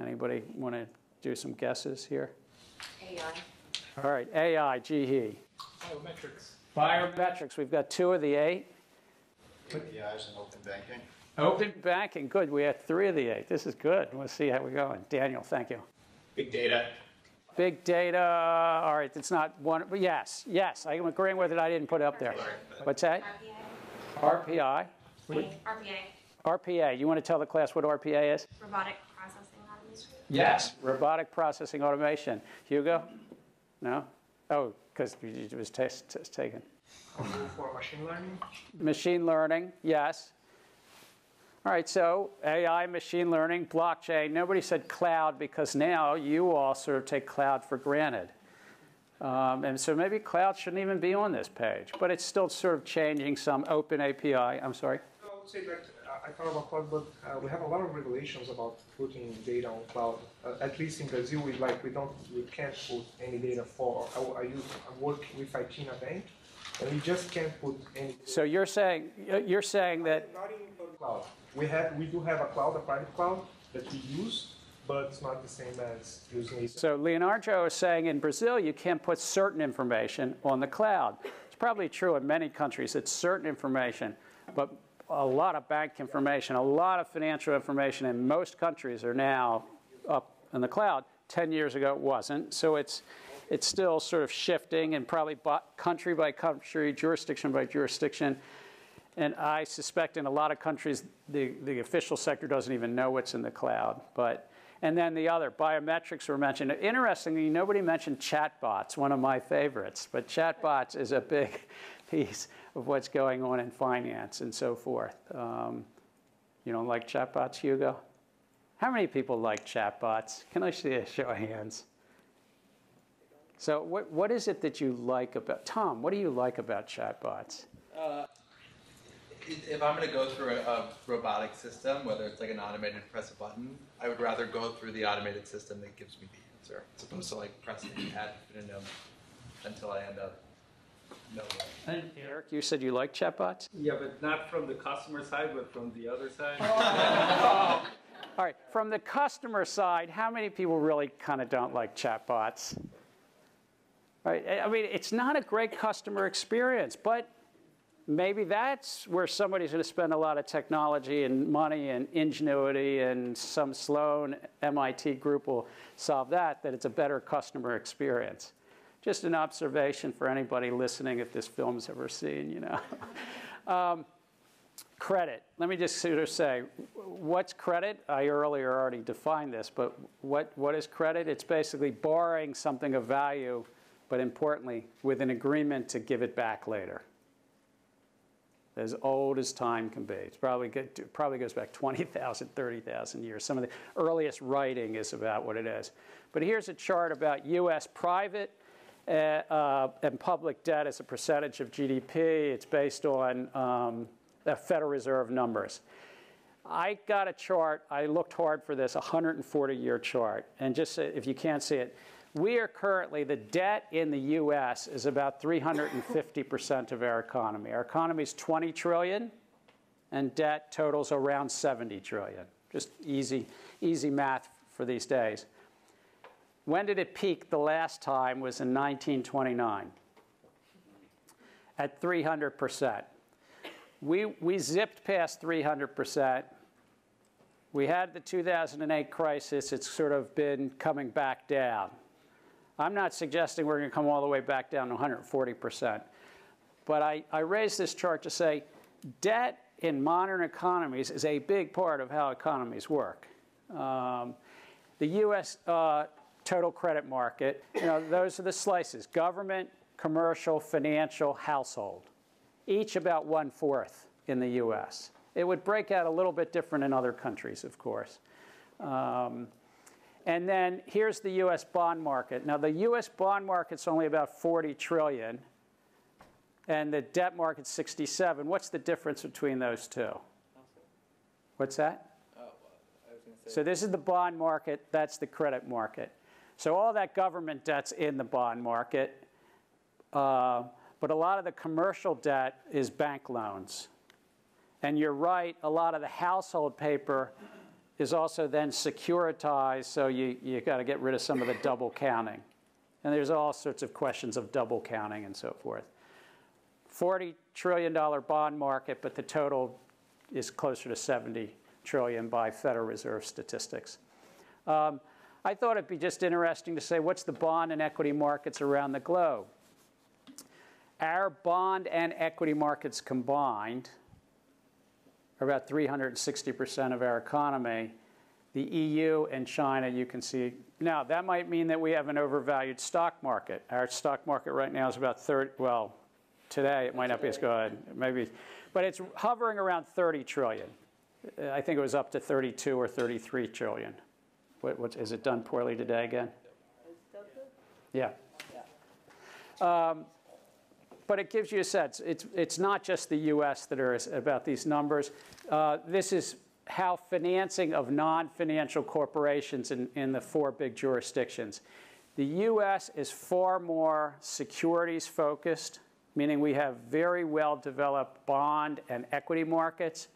Anybody want to do some guesses here? A I. All right, A I, G E. Biometrics. Biometrics. We've got two of the eight. A P Is and open banking. Open banking. Good. We have three of the eight. This is good. We'll see how we're going. Daniel, thank you. Big data. Big data. All right, it's not one. But yes, yes. I'm agreeing with it. I didn't put it up there. What's that? R P I. R P I. Wait. R P A. You want to tell the class what R P A is? Robotic processing automation. Yes, robotic processing automation. Hugo? No? Oh, because it was taken. For machine learning? Machine learning, yes. All right, so A I, machine learning, blockchain. Nobody said cloud because now you all sort of take cloud for granted. Um, and so maybe cloud shouldn't even be on this page. But it's still sort of changing some open A P I. I'm sorry? I would say that I thought about cloud, but uh, we have a lot of regulations about putting data on cloud. Uh, at least in Brazil, we like we don't we can't put any data for. I, I use I work with Itina Bank, and we just can't put any. So you're saying you're saying that not in public cloud. We have we do have a cloud, a private cloud that we use, but it's not the same as using it. So Leonardo is saying in Brazil you can't put certain information on the cloud. It's probably true in many countries. It's certain information, but a lot of bank information, a lot of financial information in most countries are now up in the cloud. Ten years ago it wasn't. So it's, it's still sort of shifting and probably country by country, jurisdiction by jurisdiction. And I suspect in a lot of countries the, the official sector doesn't even know what's in the cloud. But, and then the other, biometrics were mentioned. Interestingly, nobody mentioned chatbots, one of my favorites. But chatbots is a big piece of what's going on in finance and so forth. Um, you don't like chatbots, Hugo? How many people like chatbots? Can I see a show of hands? So what, what is it that you like about, Tom, what do you like about chatbots? Uh, if I'm going to go through a, a robotic system, whether it's like an automated press a button, I would rather go through the automated system that gives me the answer, as opposed to like pressing ad infinitum until I end up. No way. And Eric, you said you like chatbots? Yeah, but not from the customer side, but from the other side. Oh. All right, from the customer side, how many people really kind of don't like chatbots? All right, I mean, it's not a great customer experience, but maybe that's where somebody's going to spend a lot of technology and money and ingenuity, and some Sloan M I T group will solve that, that it's a better customer experience. Just an observation for anybody listening if this film's ever seen, you know. um, credit. Let me just sort of say, what's credit? I earlier already defined this, but what, what is credit? It's basically borrowing something of value, but importantly, with an agreement to give it back later. As old as time can be. It's probably good, probably goes back twenty thousand, thirty thousand years. Some of the earliest writing is about what it is. But here's a chart about U S private Uh, uh, and public debt as a percentage of G D P. It's based on um, the Federal Reserve numbers. I got a chart. I looked hard for this, one hundred forty year chart. And just uh, if you can't see it, we are currently, the debt in the U S is about three hundred fifty percent of our economy. Our economy is twenty trillion, and debt totals around seventy trillion. Just easy, easy math for these days. When did it peak the last time? Was in nineteen twenty-nine at three hundred percent. We, we zipped past three hundred percent. We had the two thousand eight crisis. It's sort of been coming back down. I'm not suggesting we're going to come all the way back down to one hundred forty percent. But I, I raised this chart to say debt in modern economies is a big part of how economies work. Um, the U S Uh, total credit market, you know, those are the slices: government, commercial, financial, household, each about one-fourth in the U S. It would break out a little bit different in other countries, of course. Um, and then here's the U S bond market. Now, the U S bond market's only about forty trillion dollars, and the debt market's sixty-seven. What's the difference between those two? What's that? Oh, well, I was gonna say so this is the bond market. That's the credit market. So all that government debt's in the bond market, uh, but a lot of the commercial debt is bank loans. And you're right, a lot of the household paper is also then securitized, so you, you got to get rid of some of the double counting. And there's all sorts of questions of double counting and so forth. forty trillion dollar bond market, but the total is closer to seventy trillion dollars by Federal Reserve statistics. Um, I thought it'd be just interesting to say, what's the bond and equity markets around the globe? Our bond and equity markets combined are about three hundred sixty percent of our economy. The E U and China, you can see. Now, that might mean that we have an overvalued stock market. Our stock market right now is about thirty, well, today it might not be as good, maybe, but it's hovering around thirty trillion. I think it was up to thirty-two or thirty-three trillion. What, what, is it done poorly today again? Yeah. Um, but it gives you a sense. It's, it's not just the U S that are about these numbers. Uh, this is how financing of non-financial corporations in, in the four big jurisdictions. The U S is far more securities focused, meaning we have very well developed bond and equity markets.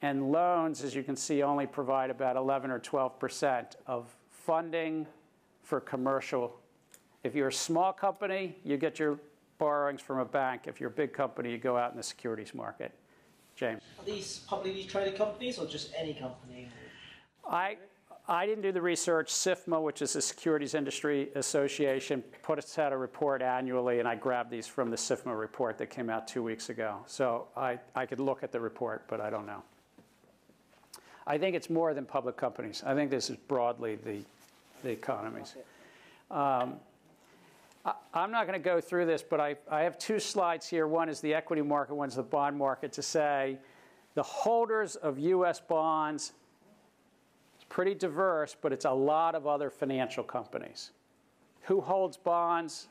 And loans, as you can see, only provide about eleven or twelve percent of funding for commercial. If you're a small company, you get your borrowings from a bank. If you're a big company, you go out in the securities market. James. Are these publicly traded companies or just any company? I, I didn't do the research. SIFMA, which is the Securities Industry Association, puts out a report annually, and I grabbed these from the SIFMA report that came out two weeks ago. So I, I could look at the report, but I don't know. I think it's more than public companies. I think this is broadly the, the economies. Um, I, I'm not going to go through this, but I, I have two slides here. One is the equity market, one's the bond market, to say the holders of U S bonds, it's pretty diverse, but it's a lot of other financial companies. Who holds bonds?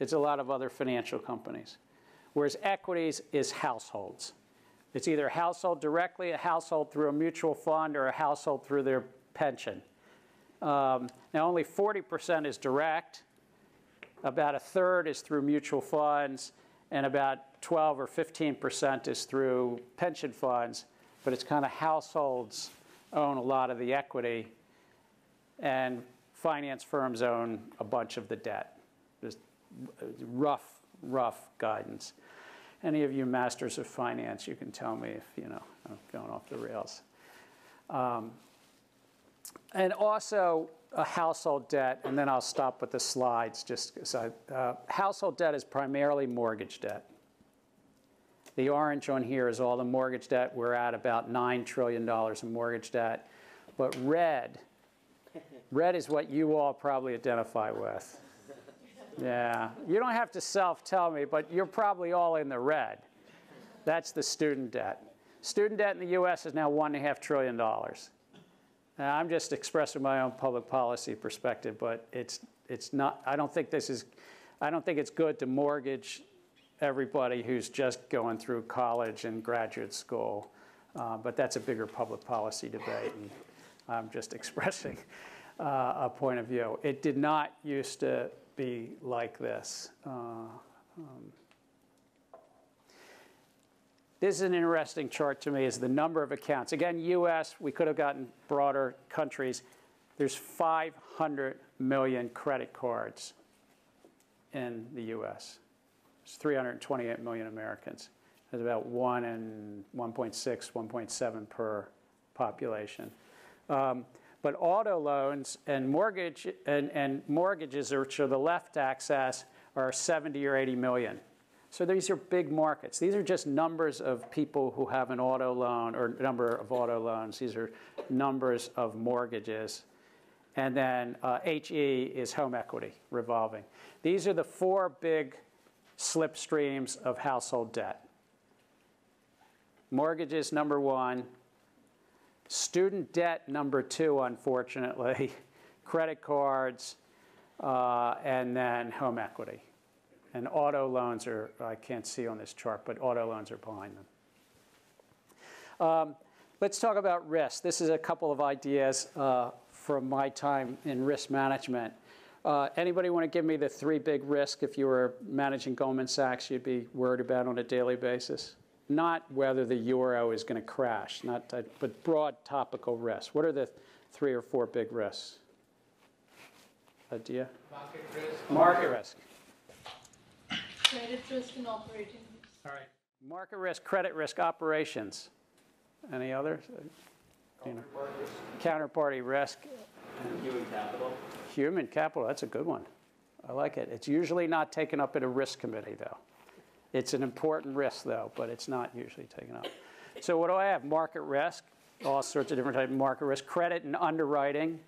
It's a lot of other financial companies. Whereas equities is households. It's either a household directly, a household through a mutual fund, or a household through their pension. Um, now, only forty percent is direct. About a third is through mutual funds. And about twelve or fifteen percent is through pension funds. But it's kind of households own a lot of the equity. And finance firms own a bunch of the debt. Just rough, rough guidance. Any of you masters of finance, you can tell me if, you know, I'm going off the rails. Um, and also a household debt, and then I'll stop with the slides just because I, uh, household debt is primarily mortgage debt. The orange on here is all the mortgage debt. We're at about nine trillion dollars in mortgage debt. But red, red is what you all probably identify with. Yeah, you don't have to self-tell me, but you're probably all in the red. That's the student debt. Student debt in the U S is now one and a half trillion dollars. Now, I'm just expressing my own public policy perspective, but it's, it's not, I don't think this is, I don't think it's good to mortgage everybody who's just going through college and graduate school, uh, but that's a bigger public policy debate, and I'm just expressing uh, a point of view. It did not used to be like this. Uh, um. This is an interesting chart to me, is the number of accounts. Again, U S, we could have gotten broader countries. There's five hundred million credit cards in the U S. There's three hundred twenty-eight million Americans. There's about one and one point six, one point seven per population. Um, But auto loans and, mortgage, and, and mortgages, which are the left axis, are seventy or eighty million. So these are big markets. These are just numbers of people who have an auto loan or number of auto loans. These are numbers of mortgages. And then uh, H E is home equity, revolving. These are the four big slipstreams of household debt. Mortgages, number one. Student debt, number two, unfortunately, credit cards, uh, and then home equity. And auto loans are, I can't see on this chart, but auto loans are behind them. Um, let's talk about risk. This is a couple of ideas uh, from my time in risk management. Uh, anybody want to give me the three big risks if you were managing Goldman Sachs you'd be worried about on a daily basis? Not whether the euro is going to crash, not that, but broad topical risks. What are the three or four big risks? Idea? Market risk. Market risk. Credit risk and operating risk. All right. Market risk, credit risk, operations. Any others? You know. Counterparty risk. Human capital. Human capital. That's a good one. I like it. It's usually not taken up in a risk committee, though. It's an important risk, though, but it's not usually taken up. So what do I have? Market risk, all sorts of different types of market risk, credit and underwriting,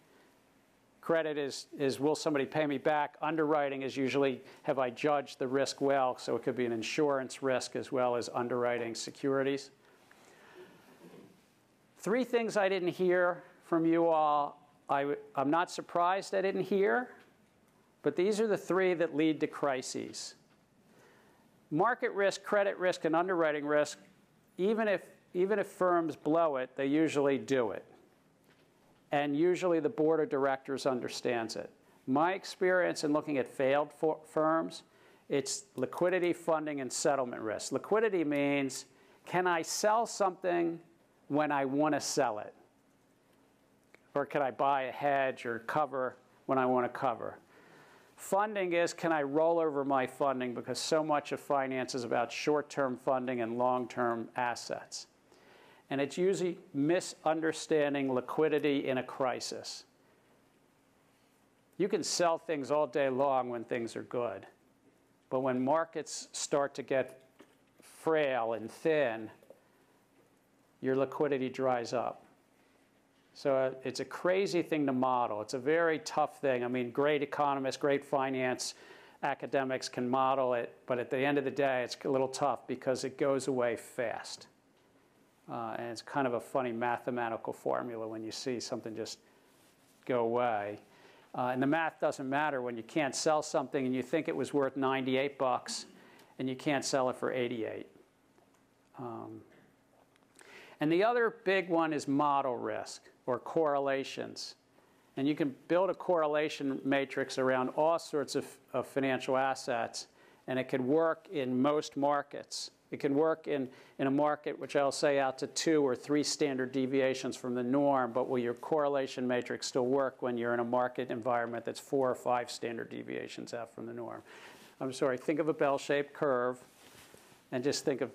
Credit is, is will somebody pay me back? Underwriting is usually, have I judged the risk well? So it could be an insurance risk as well as underwriting securities. Three things I didn't hear from you all. I, I'm not surprised I didn't hear, but these are the three that lead to crises. Market risk, credit risk, and underwriting risk, even if, even if firms blow it, they usually do it. And usually the board of directors understands it. My experience in looking at failed firms, it's liquidity, funding, and settlement risk. Liquidity means, can I sell something when I want to sell it? Or can I buy a hedge or cover when I want to cover? Funding is, can I roll over my funding? Because so much of finance is about short-term funding and long-term assets. And it's usually misunderstanding liquidity in a crisis. You can sell things all day long when things are good. But when markets start to get frail and thin, your liquidity dries up. So it's a crazy thing to model. It's a very tough thing. I mean, great economists, great finance academics can model it. But at the end of the day, it's a little tough because it goes away fast. Uh, and it's kind of a funny mathematical formula when you see something just go away. Uh, and the math doesn't matter when you can't sell something and you think it was worth ninety-eight bucks, and you can't sell it for eighty-eight. Um, and the other big one is model risk, or correlations. And you can build a correlation matrix around all sorts of, of financial assets, and it can work in most markets. It can work in, in a market which I'll say out to two or three standard deviations from the norm, but will your correlation matrix still work when you're in a market environment that's four or five standard deviations out from the norm? I'm sorry, think of a bell-shaped curve and just think of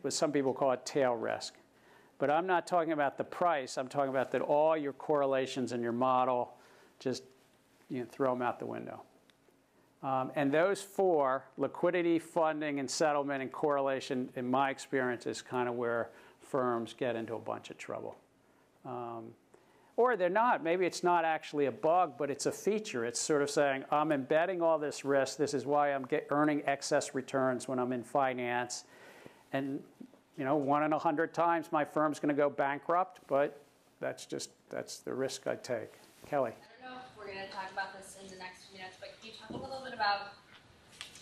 what some people call it tail risk. But I'm not talking about the price. I'm talking about that all your correlations in your model, just you know, throw them out the window. Um, and those four, liquidity, funding, and settlement, and correlation, in my experience, is kind of where firms get into a bunch of trouble. Um, or they're not. Maybe it's not actually a bug, but it's a feature. It's sort of saying, I'm embedding all this risk. This is why I'm get earning excess returns when I'm in finance. And you know, one in a hundred times, my firm's going to go bankrupt. But that's just that's the risk I take. Kelly. We're going to talk about this in the next few minutes, but can you talk a little bit about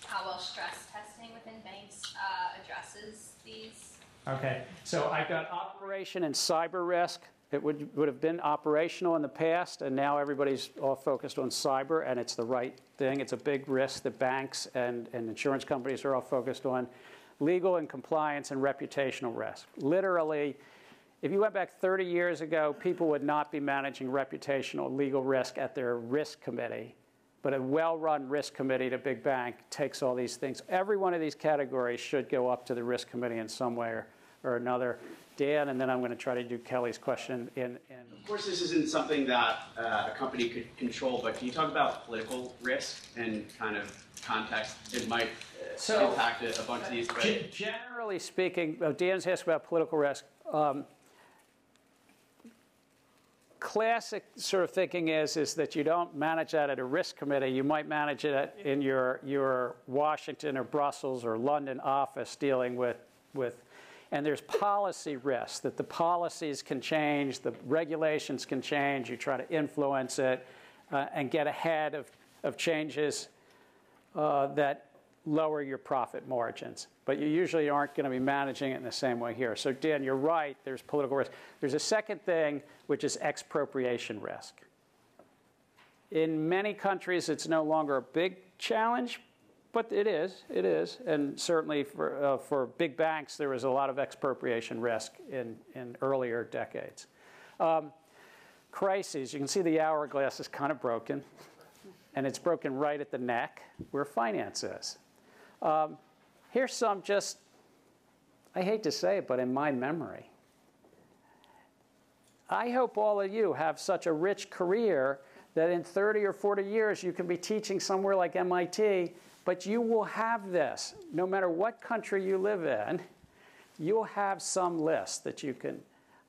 how well stress testing within banks uh, addresses these? Okay, so I've got operation and cyber risk. It would, would have been operational in the past, and now everybody's all focused on cyber, and it's the right thing. It's a big risk that banks and, and insurance companies are all focused on. Legal and compliance and reputational risk. Literally, if you went back thirty years ago, people would not be managing reputational legal risk at their risk committee. But a well-run risk committee at a big bank takes all these things. Every one of these categories should go up to the risk committee in some way or, or another. Dan, and then I'm going to try to do Kelly's question. In, in. Of course, this isn't something that uh, a company could control, but can you talk about political risk and kind of context it might uh, so, impact a, a bunch uh, of these? But generally speaking, oh, Dan's asked about political risk. Um, Classic sort of thinking is, is that you don't manage that at a risk committee. You might manage it at, in your, your Washington or Brussels or London office dealing with, with, and there's policy risk, that the policies can change, the regulations can change. You try to influence it uh, and get ahead of, of changes uh, that lower your profit margins. But you usually aren't going to be managing it in the same way here. So Dan, you're right, there's political risk. There's a second thing, which is expropriation risk. In many countries, it's no longer a big challenge, but it is, it is. And certainly for, uh, for big banks, there was a lot of expropriation risk in, in earlier decades. Um, crises, you can see the hourglass is kind of broken. And it's broken right at the neck where finance is. Um, Here's some just, I hate to say it, but in my memory. I hope all of you have such a rich career that in thirty or forty years you can be teaching somewhere like M I T, but you will have this. No matter what country you live in, you'll have some list that you can.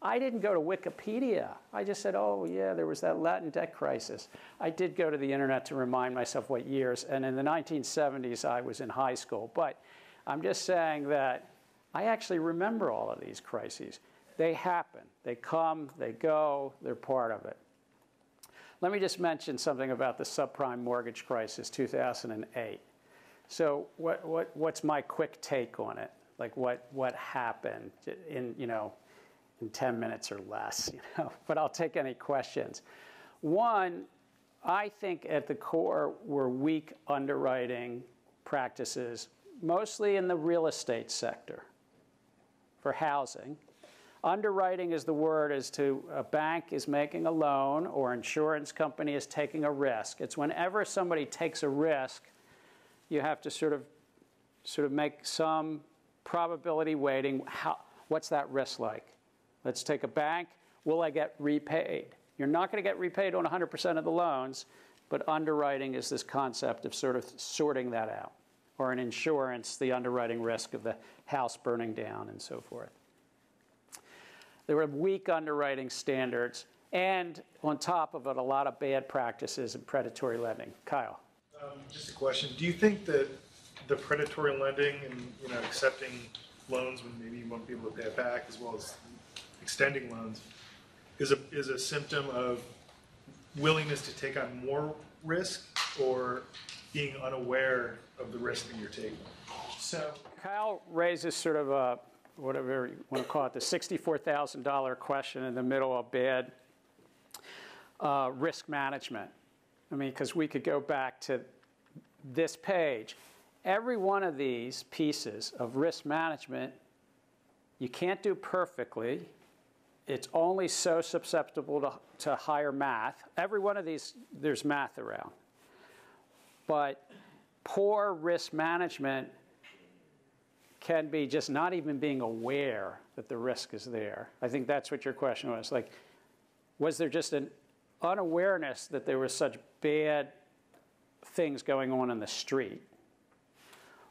I didn't go to Wikipedia. I just said, oh, yeah, there was that Latin debt crisis. I did go to the internet to remind myself what years. And in the nineteen seventies, I was in high school. But I'm just saying that I actually remember all of these crises. They happen. They come. They go. They're part of it. Let me just mention something about the subprime mortgage crisis, two thousand eight. So what, what, what's my quick take on it? Like what, what happened in, you know, in ten minutes or less, you know, but I'll take any questions. One, I think at the core were weak underwriting practices, mostly in the real estate sector for housing. Underwriting is the word as to a bank is making a loan or insurance company is taking a risk. It's whenever somebody takes a risk, you have to sort of, sort of make some probability weighting. How, what's that risk like? Let's take a bank. Will I get repaid? You're not going to get repaid on one hundred percent of the loans, but underwriting is this concept of sort of sorting that out. Or in insurance, the underwriting risk of the house burning down and so forth. There were weak underwriting standards. And on top of it, a lot of bad practices and predatory lending. Kyle. Um, just a question. Do you think that the predatory lending and, you know, accepting loans when maybe you won't be able to pay it back, as well as extending loans, is a, is a symptom of willingness to take on more risk or being unaware of the risk that you're taking? So Kyle raises sort of a, whatever you want to call it, the sixty-four thousand dollar question in the middle of bad uh, risk management. I mean, because we could go back to this page. Every one of these pieces of risk management, you can't do perfectly. It's only so susceptible to, to higher math. Every one of these, there's math around. But poor risk management can be just not even being aware that the risk is there. I think that's what your question was. Like, was there just an unawareness that there were such bad things going on in the street?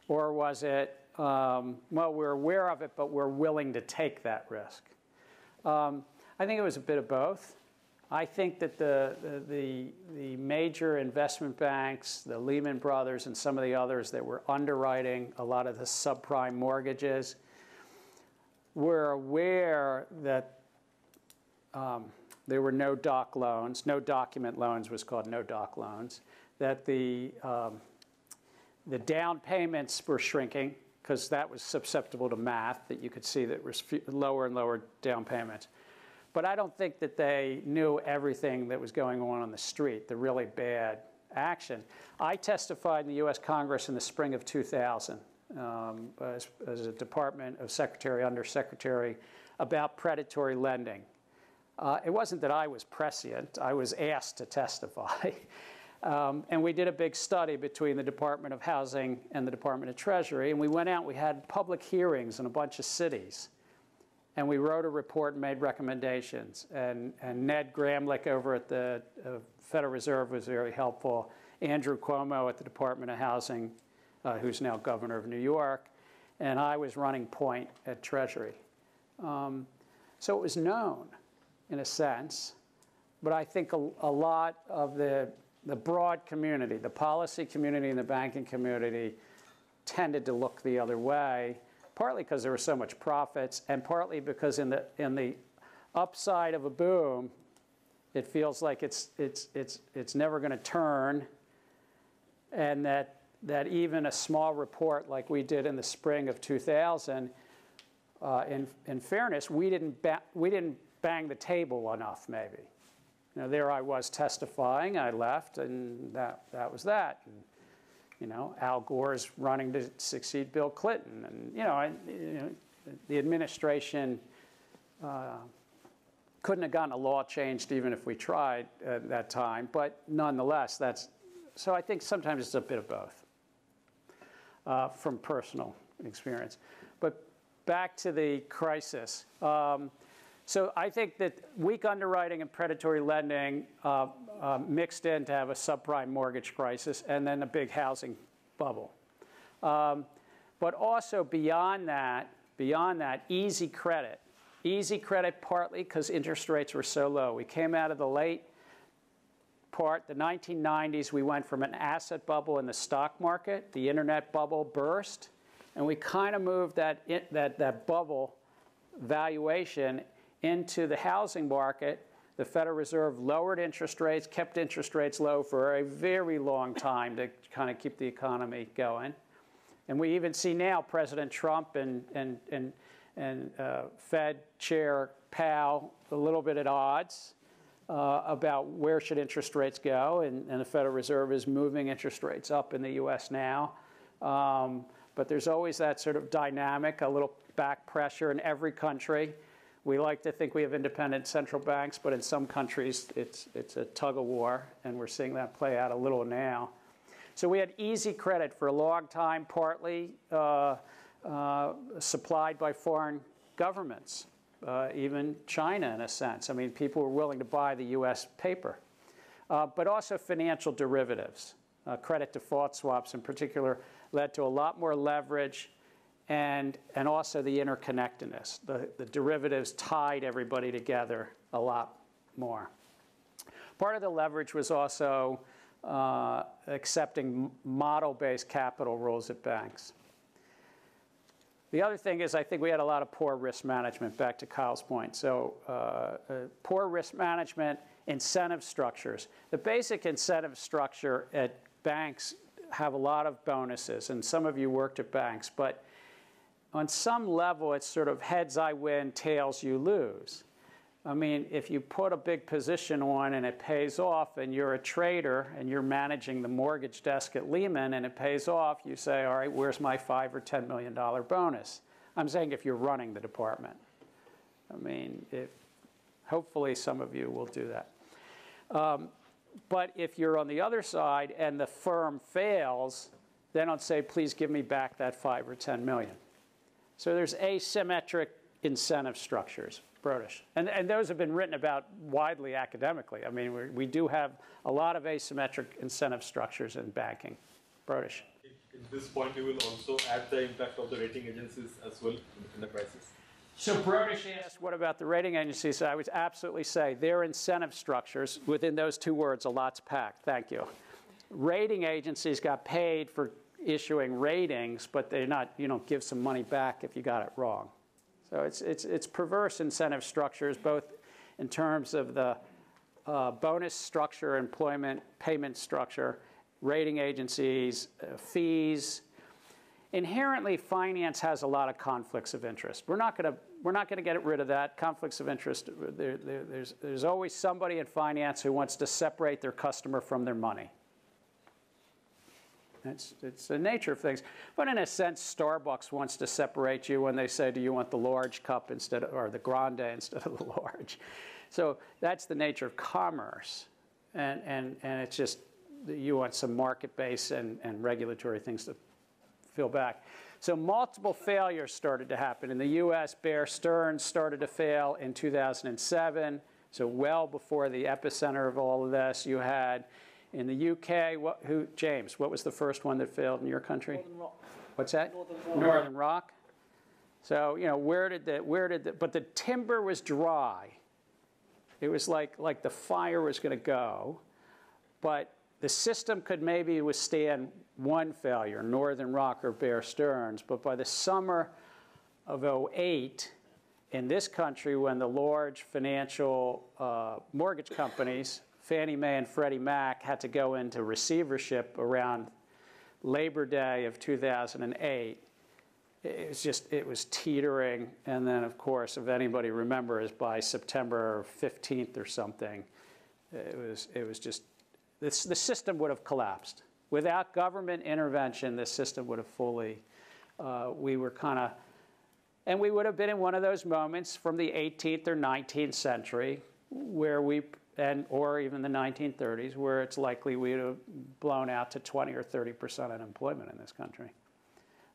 Or was it, um, well, we're aware of it, but we're willing to take that risk? Um, I think it was a bit of both. I think that the, the, the, the major investment banks, the Lehman Brothers and some of the others that were underwriting a lot of the subprime mortgages, were aware that um, there were no doc loans. No document loans was called no doc loans. That the, um, the down payments were shrinking, because that was susceptible to math, that you could see that was lower and lower down payments. But I don't think that they knew everything that was going on on the street, the really bad action. I testified in the U S Congress in the spring of two thousand um, as, as a Department of Secretary, Undersecretary, about predatory lending. Uh, it wasn't that I was prescient. I was asked to testify. um, and we did a big study between the Department of Housing and the Department of Treasury. And we went out. We had public hearings in a bunch of cities. And we wrote a report and made recommendations. And, and Ned Gramm-Leach over at the uh, Federal Reserve was very helpful. Andrew Cuomo at the Department of Housing, uh, who's now governor of New York. And I was running point at Treasury. Um, so it was known, in a sense. But I think a, a lot of the, the broad community, the policy community and the banking community, tended to look the other way. Partly because there was so much profits, and partly because in the in the upside of a boom, it feels like it's it's it's it's never going to turn, and that that even a small report like we did in the spring of two thousand, uh, in in fairness, we didn't ba we didn't bang the table enough. Maybe, you know, there I was testifying. I left, and that that was that. And, you know, Al Gore's running to succeed Bill Clinton. And, you know, I, you know the administration uh, couldn't have gotten a law changed even if we tried at that time. But nonetheless, that's, so I think sometimes it's a bit of both uh, from personal experience. But back to the crisis. Um, so I think that weak underwriting and predatory lending uh, Uh, mixed in to have a subprime mortgage crisis and then a big housing bubble. Um, but also beyond that, beyond that, easy credit. Easy credit partly because interest rates were so low. We came out of the late part, the nineteen nineties, we went from an asset bubble in the stock market, the internet bubble burst, and we kind of moved that, it, that, that bubble valuation into the housing market. The Federal Reserve lowered interest rates, kept interest rates low for a very long time to kind of keep the economy going. And we even see now President Trump and, and, and, and uh, Fed Chair Powell a little bit at odds uh, about where should interest rates go. And, and the Federal Reserve is moving interest rates up in the U S now. Um, but there's always that sort of dynamic, a little back pressure in every country. We like to think we have independent central banks, but in some countries, it's, it's a tug of war, and we're seeing that play out a little now. So we had easy credit for a long time, partly uh, uh, supplied by foreign governments, uh, even China in a sense. I mean, people were willing to buy the U S paper, uh, but also financial derivatives. Uh, credit default swaps in particular led to a lot more leverage. And, and also the interconnectedness. The, the derivatives tied everybody together a lot more. Part of the leverage was also uh, accepting model-based capital rules at banks. The other thing is I think we had a lot of poor risk management, back to Kyle's point. So uh, uh, poor risk management, incentive structures. The basic incentive structure at banks have a lot of bonuses, and some of you worked at banks, but on some level, it's sort of heads I win, tails you lose. I mean, if you put a big position on and it pays off and you're a trader and you're managing the mortgage desk at Lehman and it pays off, you say, all right, where's my five or ten million dollar bonus? I'm saying if you're running the department. I mean, if, hopefully some of you will do that. Um, but if you're on the other side and the firm fails, then I'll say, please give me back that five or ten million. So there's asymmetric incentive structures, Brodish. And, and those have been written about widely academically. I mean, we're, we do have a lot of asymmetric incentive structures in banking. Brodish. At this point, we will also add the impact of the rating agencies as well in the crisis. So Brodish asked, what about the rating agencies? So I would absolutely say their incentive structures, within those two words, a lot's packed. Thank you. Rating agencies got paid for issuing ratings, but they're not, you know, give some money back if you got it wrong. So it's, it's, it's perverse incentive structures, both in terms of the uh, bonus structure, employment, payment structure, rating agencies, uh, fees. Inherently, finance has a lot of conflicts of interest. We're not going to we're not going to get rid of that. Conflicts of interest, there, there, there's, there's always somebody in finance who wants to separate their customer from their money. It's, it's the nature of things. But in a sense, Starbucks wants to separate you when they say, do you want the large cup instead of, or the grande instead of the large? So that's the nature of commerce. And, and, and it's just you want some market-based and, and regulatory things to fill back. So multiple failures started to happen. In the U S, Bear Stearns started to fail in two thousand seven. So well before the epicenter of all of this, you had. In the U K, what, who, James, what was the first one that failed in your country? Northern Rock. What's that? Northern Rock. Northern Rock. So, you know, where did the, where did the, but the timber was dry. It was like, like the fire was going to go. But the system could maybe withstand one failure, Northern Rock or Bear Stearns. But by the summer of oh eight, in this country, when the large financial uh, mortgage companies, Fannie Mae and Freddie Mac, had to go into receivership around Labor Day of two thousand eight. It was just, it was teetering. And then, of course, if anybody remembers, by September fifteenth or something, it was, it was just, this, the system would have collapsed. Without government intervention, the system would have fully, uh, we were kind of, and we would have been in one of those moments from the eighteenth or nineteenth century where we, and, or even the nineteen thirties, where it's likely we would have blown out to twenty or thirty percent unemployment in this country.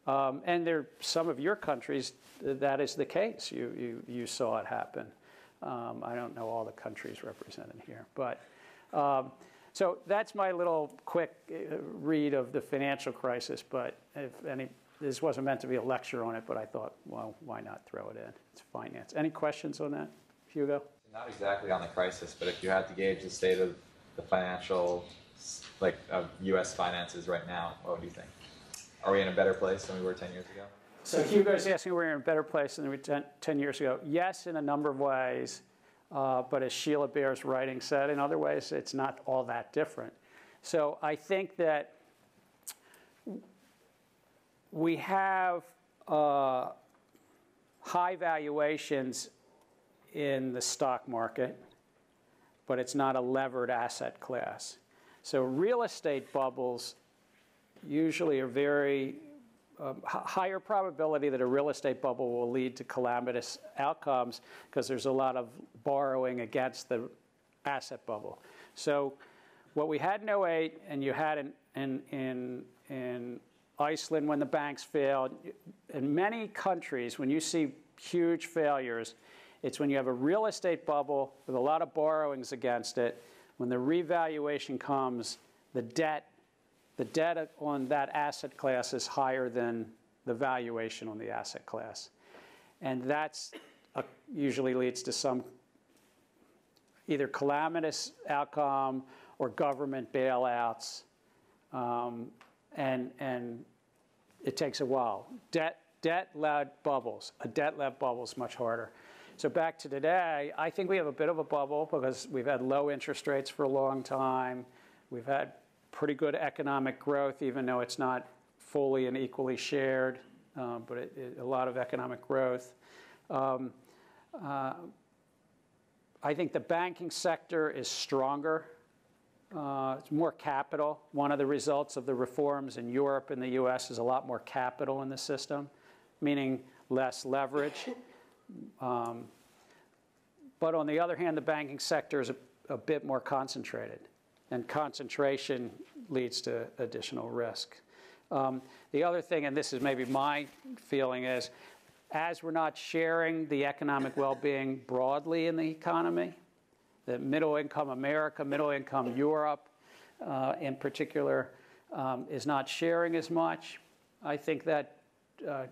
Um, and there, some of your countries, that is the case. You, you, you saw it happen. Um, I don't know all the countries represented here. But um, so that's my little quick read of the financial crisis. But if any This wasn't meant to be a lecture on it, but I thought, well, why not throw it in? It's finance. Any questions on that, Hugo? Not exactly on the crisis, but if you had to gauge the state of the financial, like of U S finances right now, what would you think? Are we in a better place than we were ten years ago? So Hugo's asking, we're in a better place than we were ten, ten years ago. Yes, in a number of ways. Uh, but as Sheila Bair's writing said, in other ways, it's not all that different. So I think that we have uh, high valuations in the stock market, but it's not a levered asset class. So real estate bubbles usually are very Um, higher probability that a real estate bubble will lead to calamitous outcomes because there's a lot of borrowing against the asset bubble. So what we had in oh eight and you had in, in, in, in Iceland when the banks failed, in many countries when you see huge failures, it's when you have a real estate bubble with a lot of borrowings against it. When the revaluation comes, the debt The debt on that asset class is higher than the valuation on the asset class. And that usually leads to some either calamitous outcome or government bailouts. Um, and, and it takes a while. Debt, debt-led bubbles. A debt-led bubble is much harder. So back to today, I think we have a bit of a bubble because we've had low interest rates for a long time. We've had pretty good economic growth, even though it's not fully and equally shared, um, but it, it, a lot of economic growth. Um, uh, I think the banking sector is stronger. Uh, it's more capital. One of the results of the reforms in Europe and the U S is a lot more capital in the system, meaning less leverage. Um, but on the other hand, the banking sector is a, a bit more concentrated. And concentration leads to additional risk. Um, the other thing, and this is maybe my feeling, is as we're not sharing the economic well-being broadly in the economy, the middle-income America, middle-income Europe uh, in particular um, is not sharing as much, I think that, uh, uh,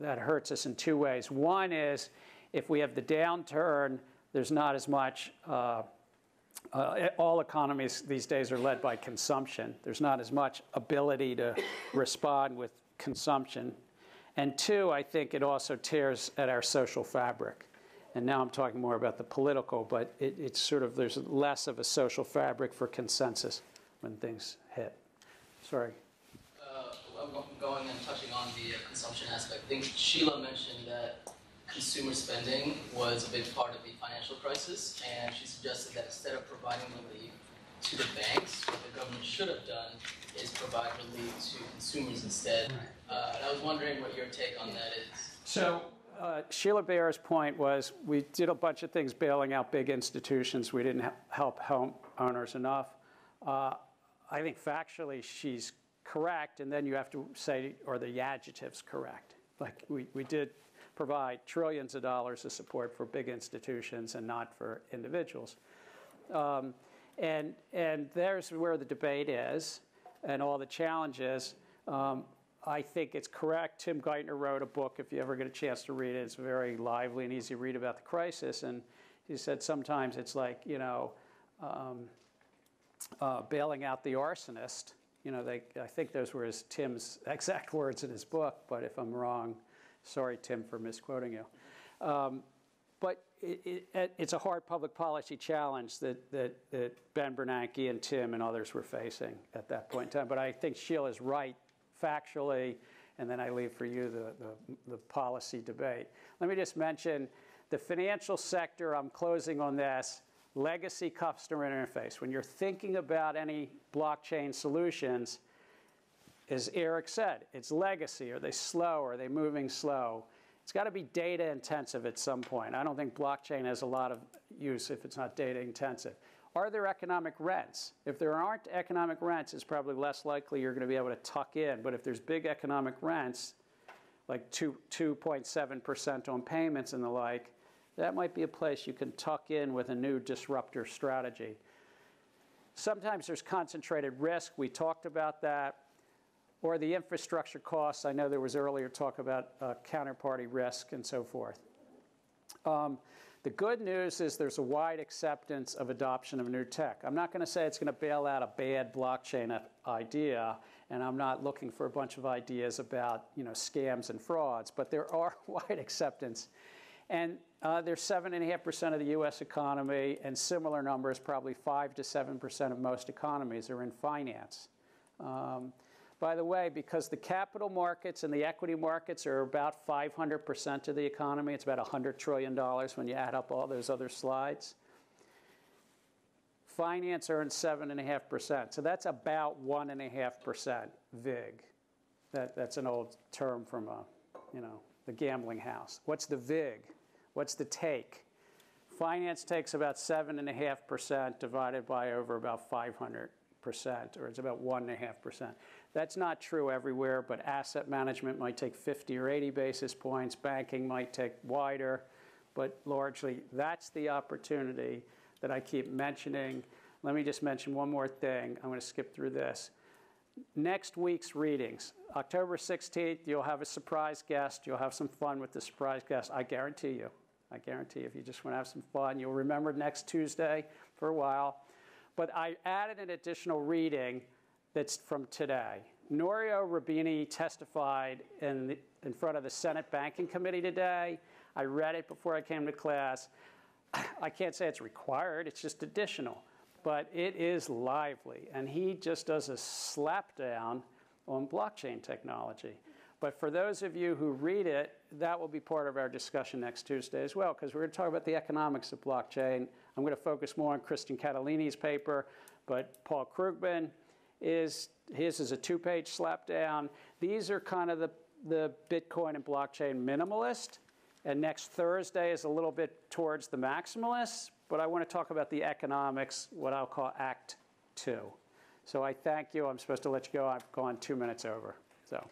that hurts us in two ways. One is if we have the downturn, there's not as much uh, Uh, all economies these days are led by consumption. There's not as much ability to respond with consumption. And two, I think it also tears at our social fabric. And now I'm talking more about the political, but it, it's sort of there's less of a social fabric for consensus when things hit. Sorry. Uh, well, going and touching on the consumption aspect, I think Sheila mentioned that consumer spending was a big part of the financial crisis, and she suggested that instead of providing relief to the banks, what the government should have done is provide relief to consumers instead. Uh, and I was wondering what your take on that is. So uh, Sheila Bair's point was we did a bunch of things bailing out big institutions. We didn't help homeowners enough. Uh, I think factually she's correct, and then you have to say, are the adjectives correct? Like we, we did provide trillions of dollars of support for big institutions and not for individuals. Um, and, and there's where the debate is and all the challenges. Um, I think it's correct. Tim Geithner wrote a book, if you ever get a chance to read it. It's a very lively and easy read about the crisis. And he said sometimes it's like, you know, um, uh, bailing out the arsonist. You know, they, I think those were his, Tim's exact words in his book, but if I'm wrong, sorry, Tim, for misquoting you. Um, but it, it, it's a hard public policy challenge that, that, that Ben Bernanke and Tim and others were facing at that point in time. But I think Sheila's right factually, and then I leave for you the, the, the policy debate. Let me just mention the financial sector. I'm closing on this. Legacy customer interface. When you're thinking about any blockchain solutions, as Eric said, it's legacy. Are they slow? Are they moving slow? It's got to be data intensive at some point. I don't think blockchain has a lot of use if it's not data intensive. Are there economic rents? If there aren't economic rents, it's probably less likely you're going to be able to tuck in. But if there's big economic rents, like two point seven percent on payments and the like, that might be a place you can tuck in with a new disruptor strategy. Sometimes there's concentrated risk. We talked about that. or the infrastructure costs. I know there was earlier talk about uh, counterparty risk and so forth. Um, the good news is there's a wide acceptance of adoption of new tech. I'm not going to say it's going to bail out a bad blockchain idea, and I'm not looking for a bunch of ideas about, you know, scams and frauds, but there are wide acceptance. And uh, there's seven point five percent of the U S economy, and similar numbers, probably five to seven percent of most economies are in finance. Um, By the way, because the capital markets and the equity markets are about five hundred percent of the economy, it's about one hundred trillion dollars when you add up all those other slides. Finance earns seven point five percent. So that's about one point five percent vig. That, that's an old term from a, you know, the gambling house. What's the vig? What's the take? Finance takes about seven point five percent divided by over about five hundred. Or it's about one and a half percent. That's not true everywhere, but asset management might take fifty or eighty basis points. Banking might take wider, but largely that's the opportunity that I keep mentioning. Let me just mention one more thing. I'm going to skip through this. Next week's readings, October sixteenth, you'll have a surprise guest. You'll have some fun with the surprise guest. I guarantee you. I guarantee you, if you just want to have some fun, you'll remember next Tuesday for a while. But I added an additional reading that's from today. Norio Rabini testified in, the, in front of the Senate Banking Committee today. I read it before I came to class. I can't say it's required, it's just additional. But it is lively. And he just does a slapdown on blockchain technology. But for those of you who read it, that will be part of our discussion next Tuesday as well, because we're going to talk about the economics of blockchain. I'm going to focus more on Kristen Catalini's paper, but Paul Krugman, is, his is a two-page slapdown. These are kind of the, the Bitcoin and blockchain minimalist, and next Thursday is a little bit towards the maximalists, but I want to talk about the economics, what I'll call Act Two. So I thank you. I'm supposed to let you go. I've gone two minutes over. So.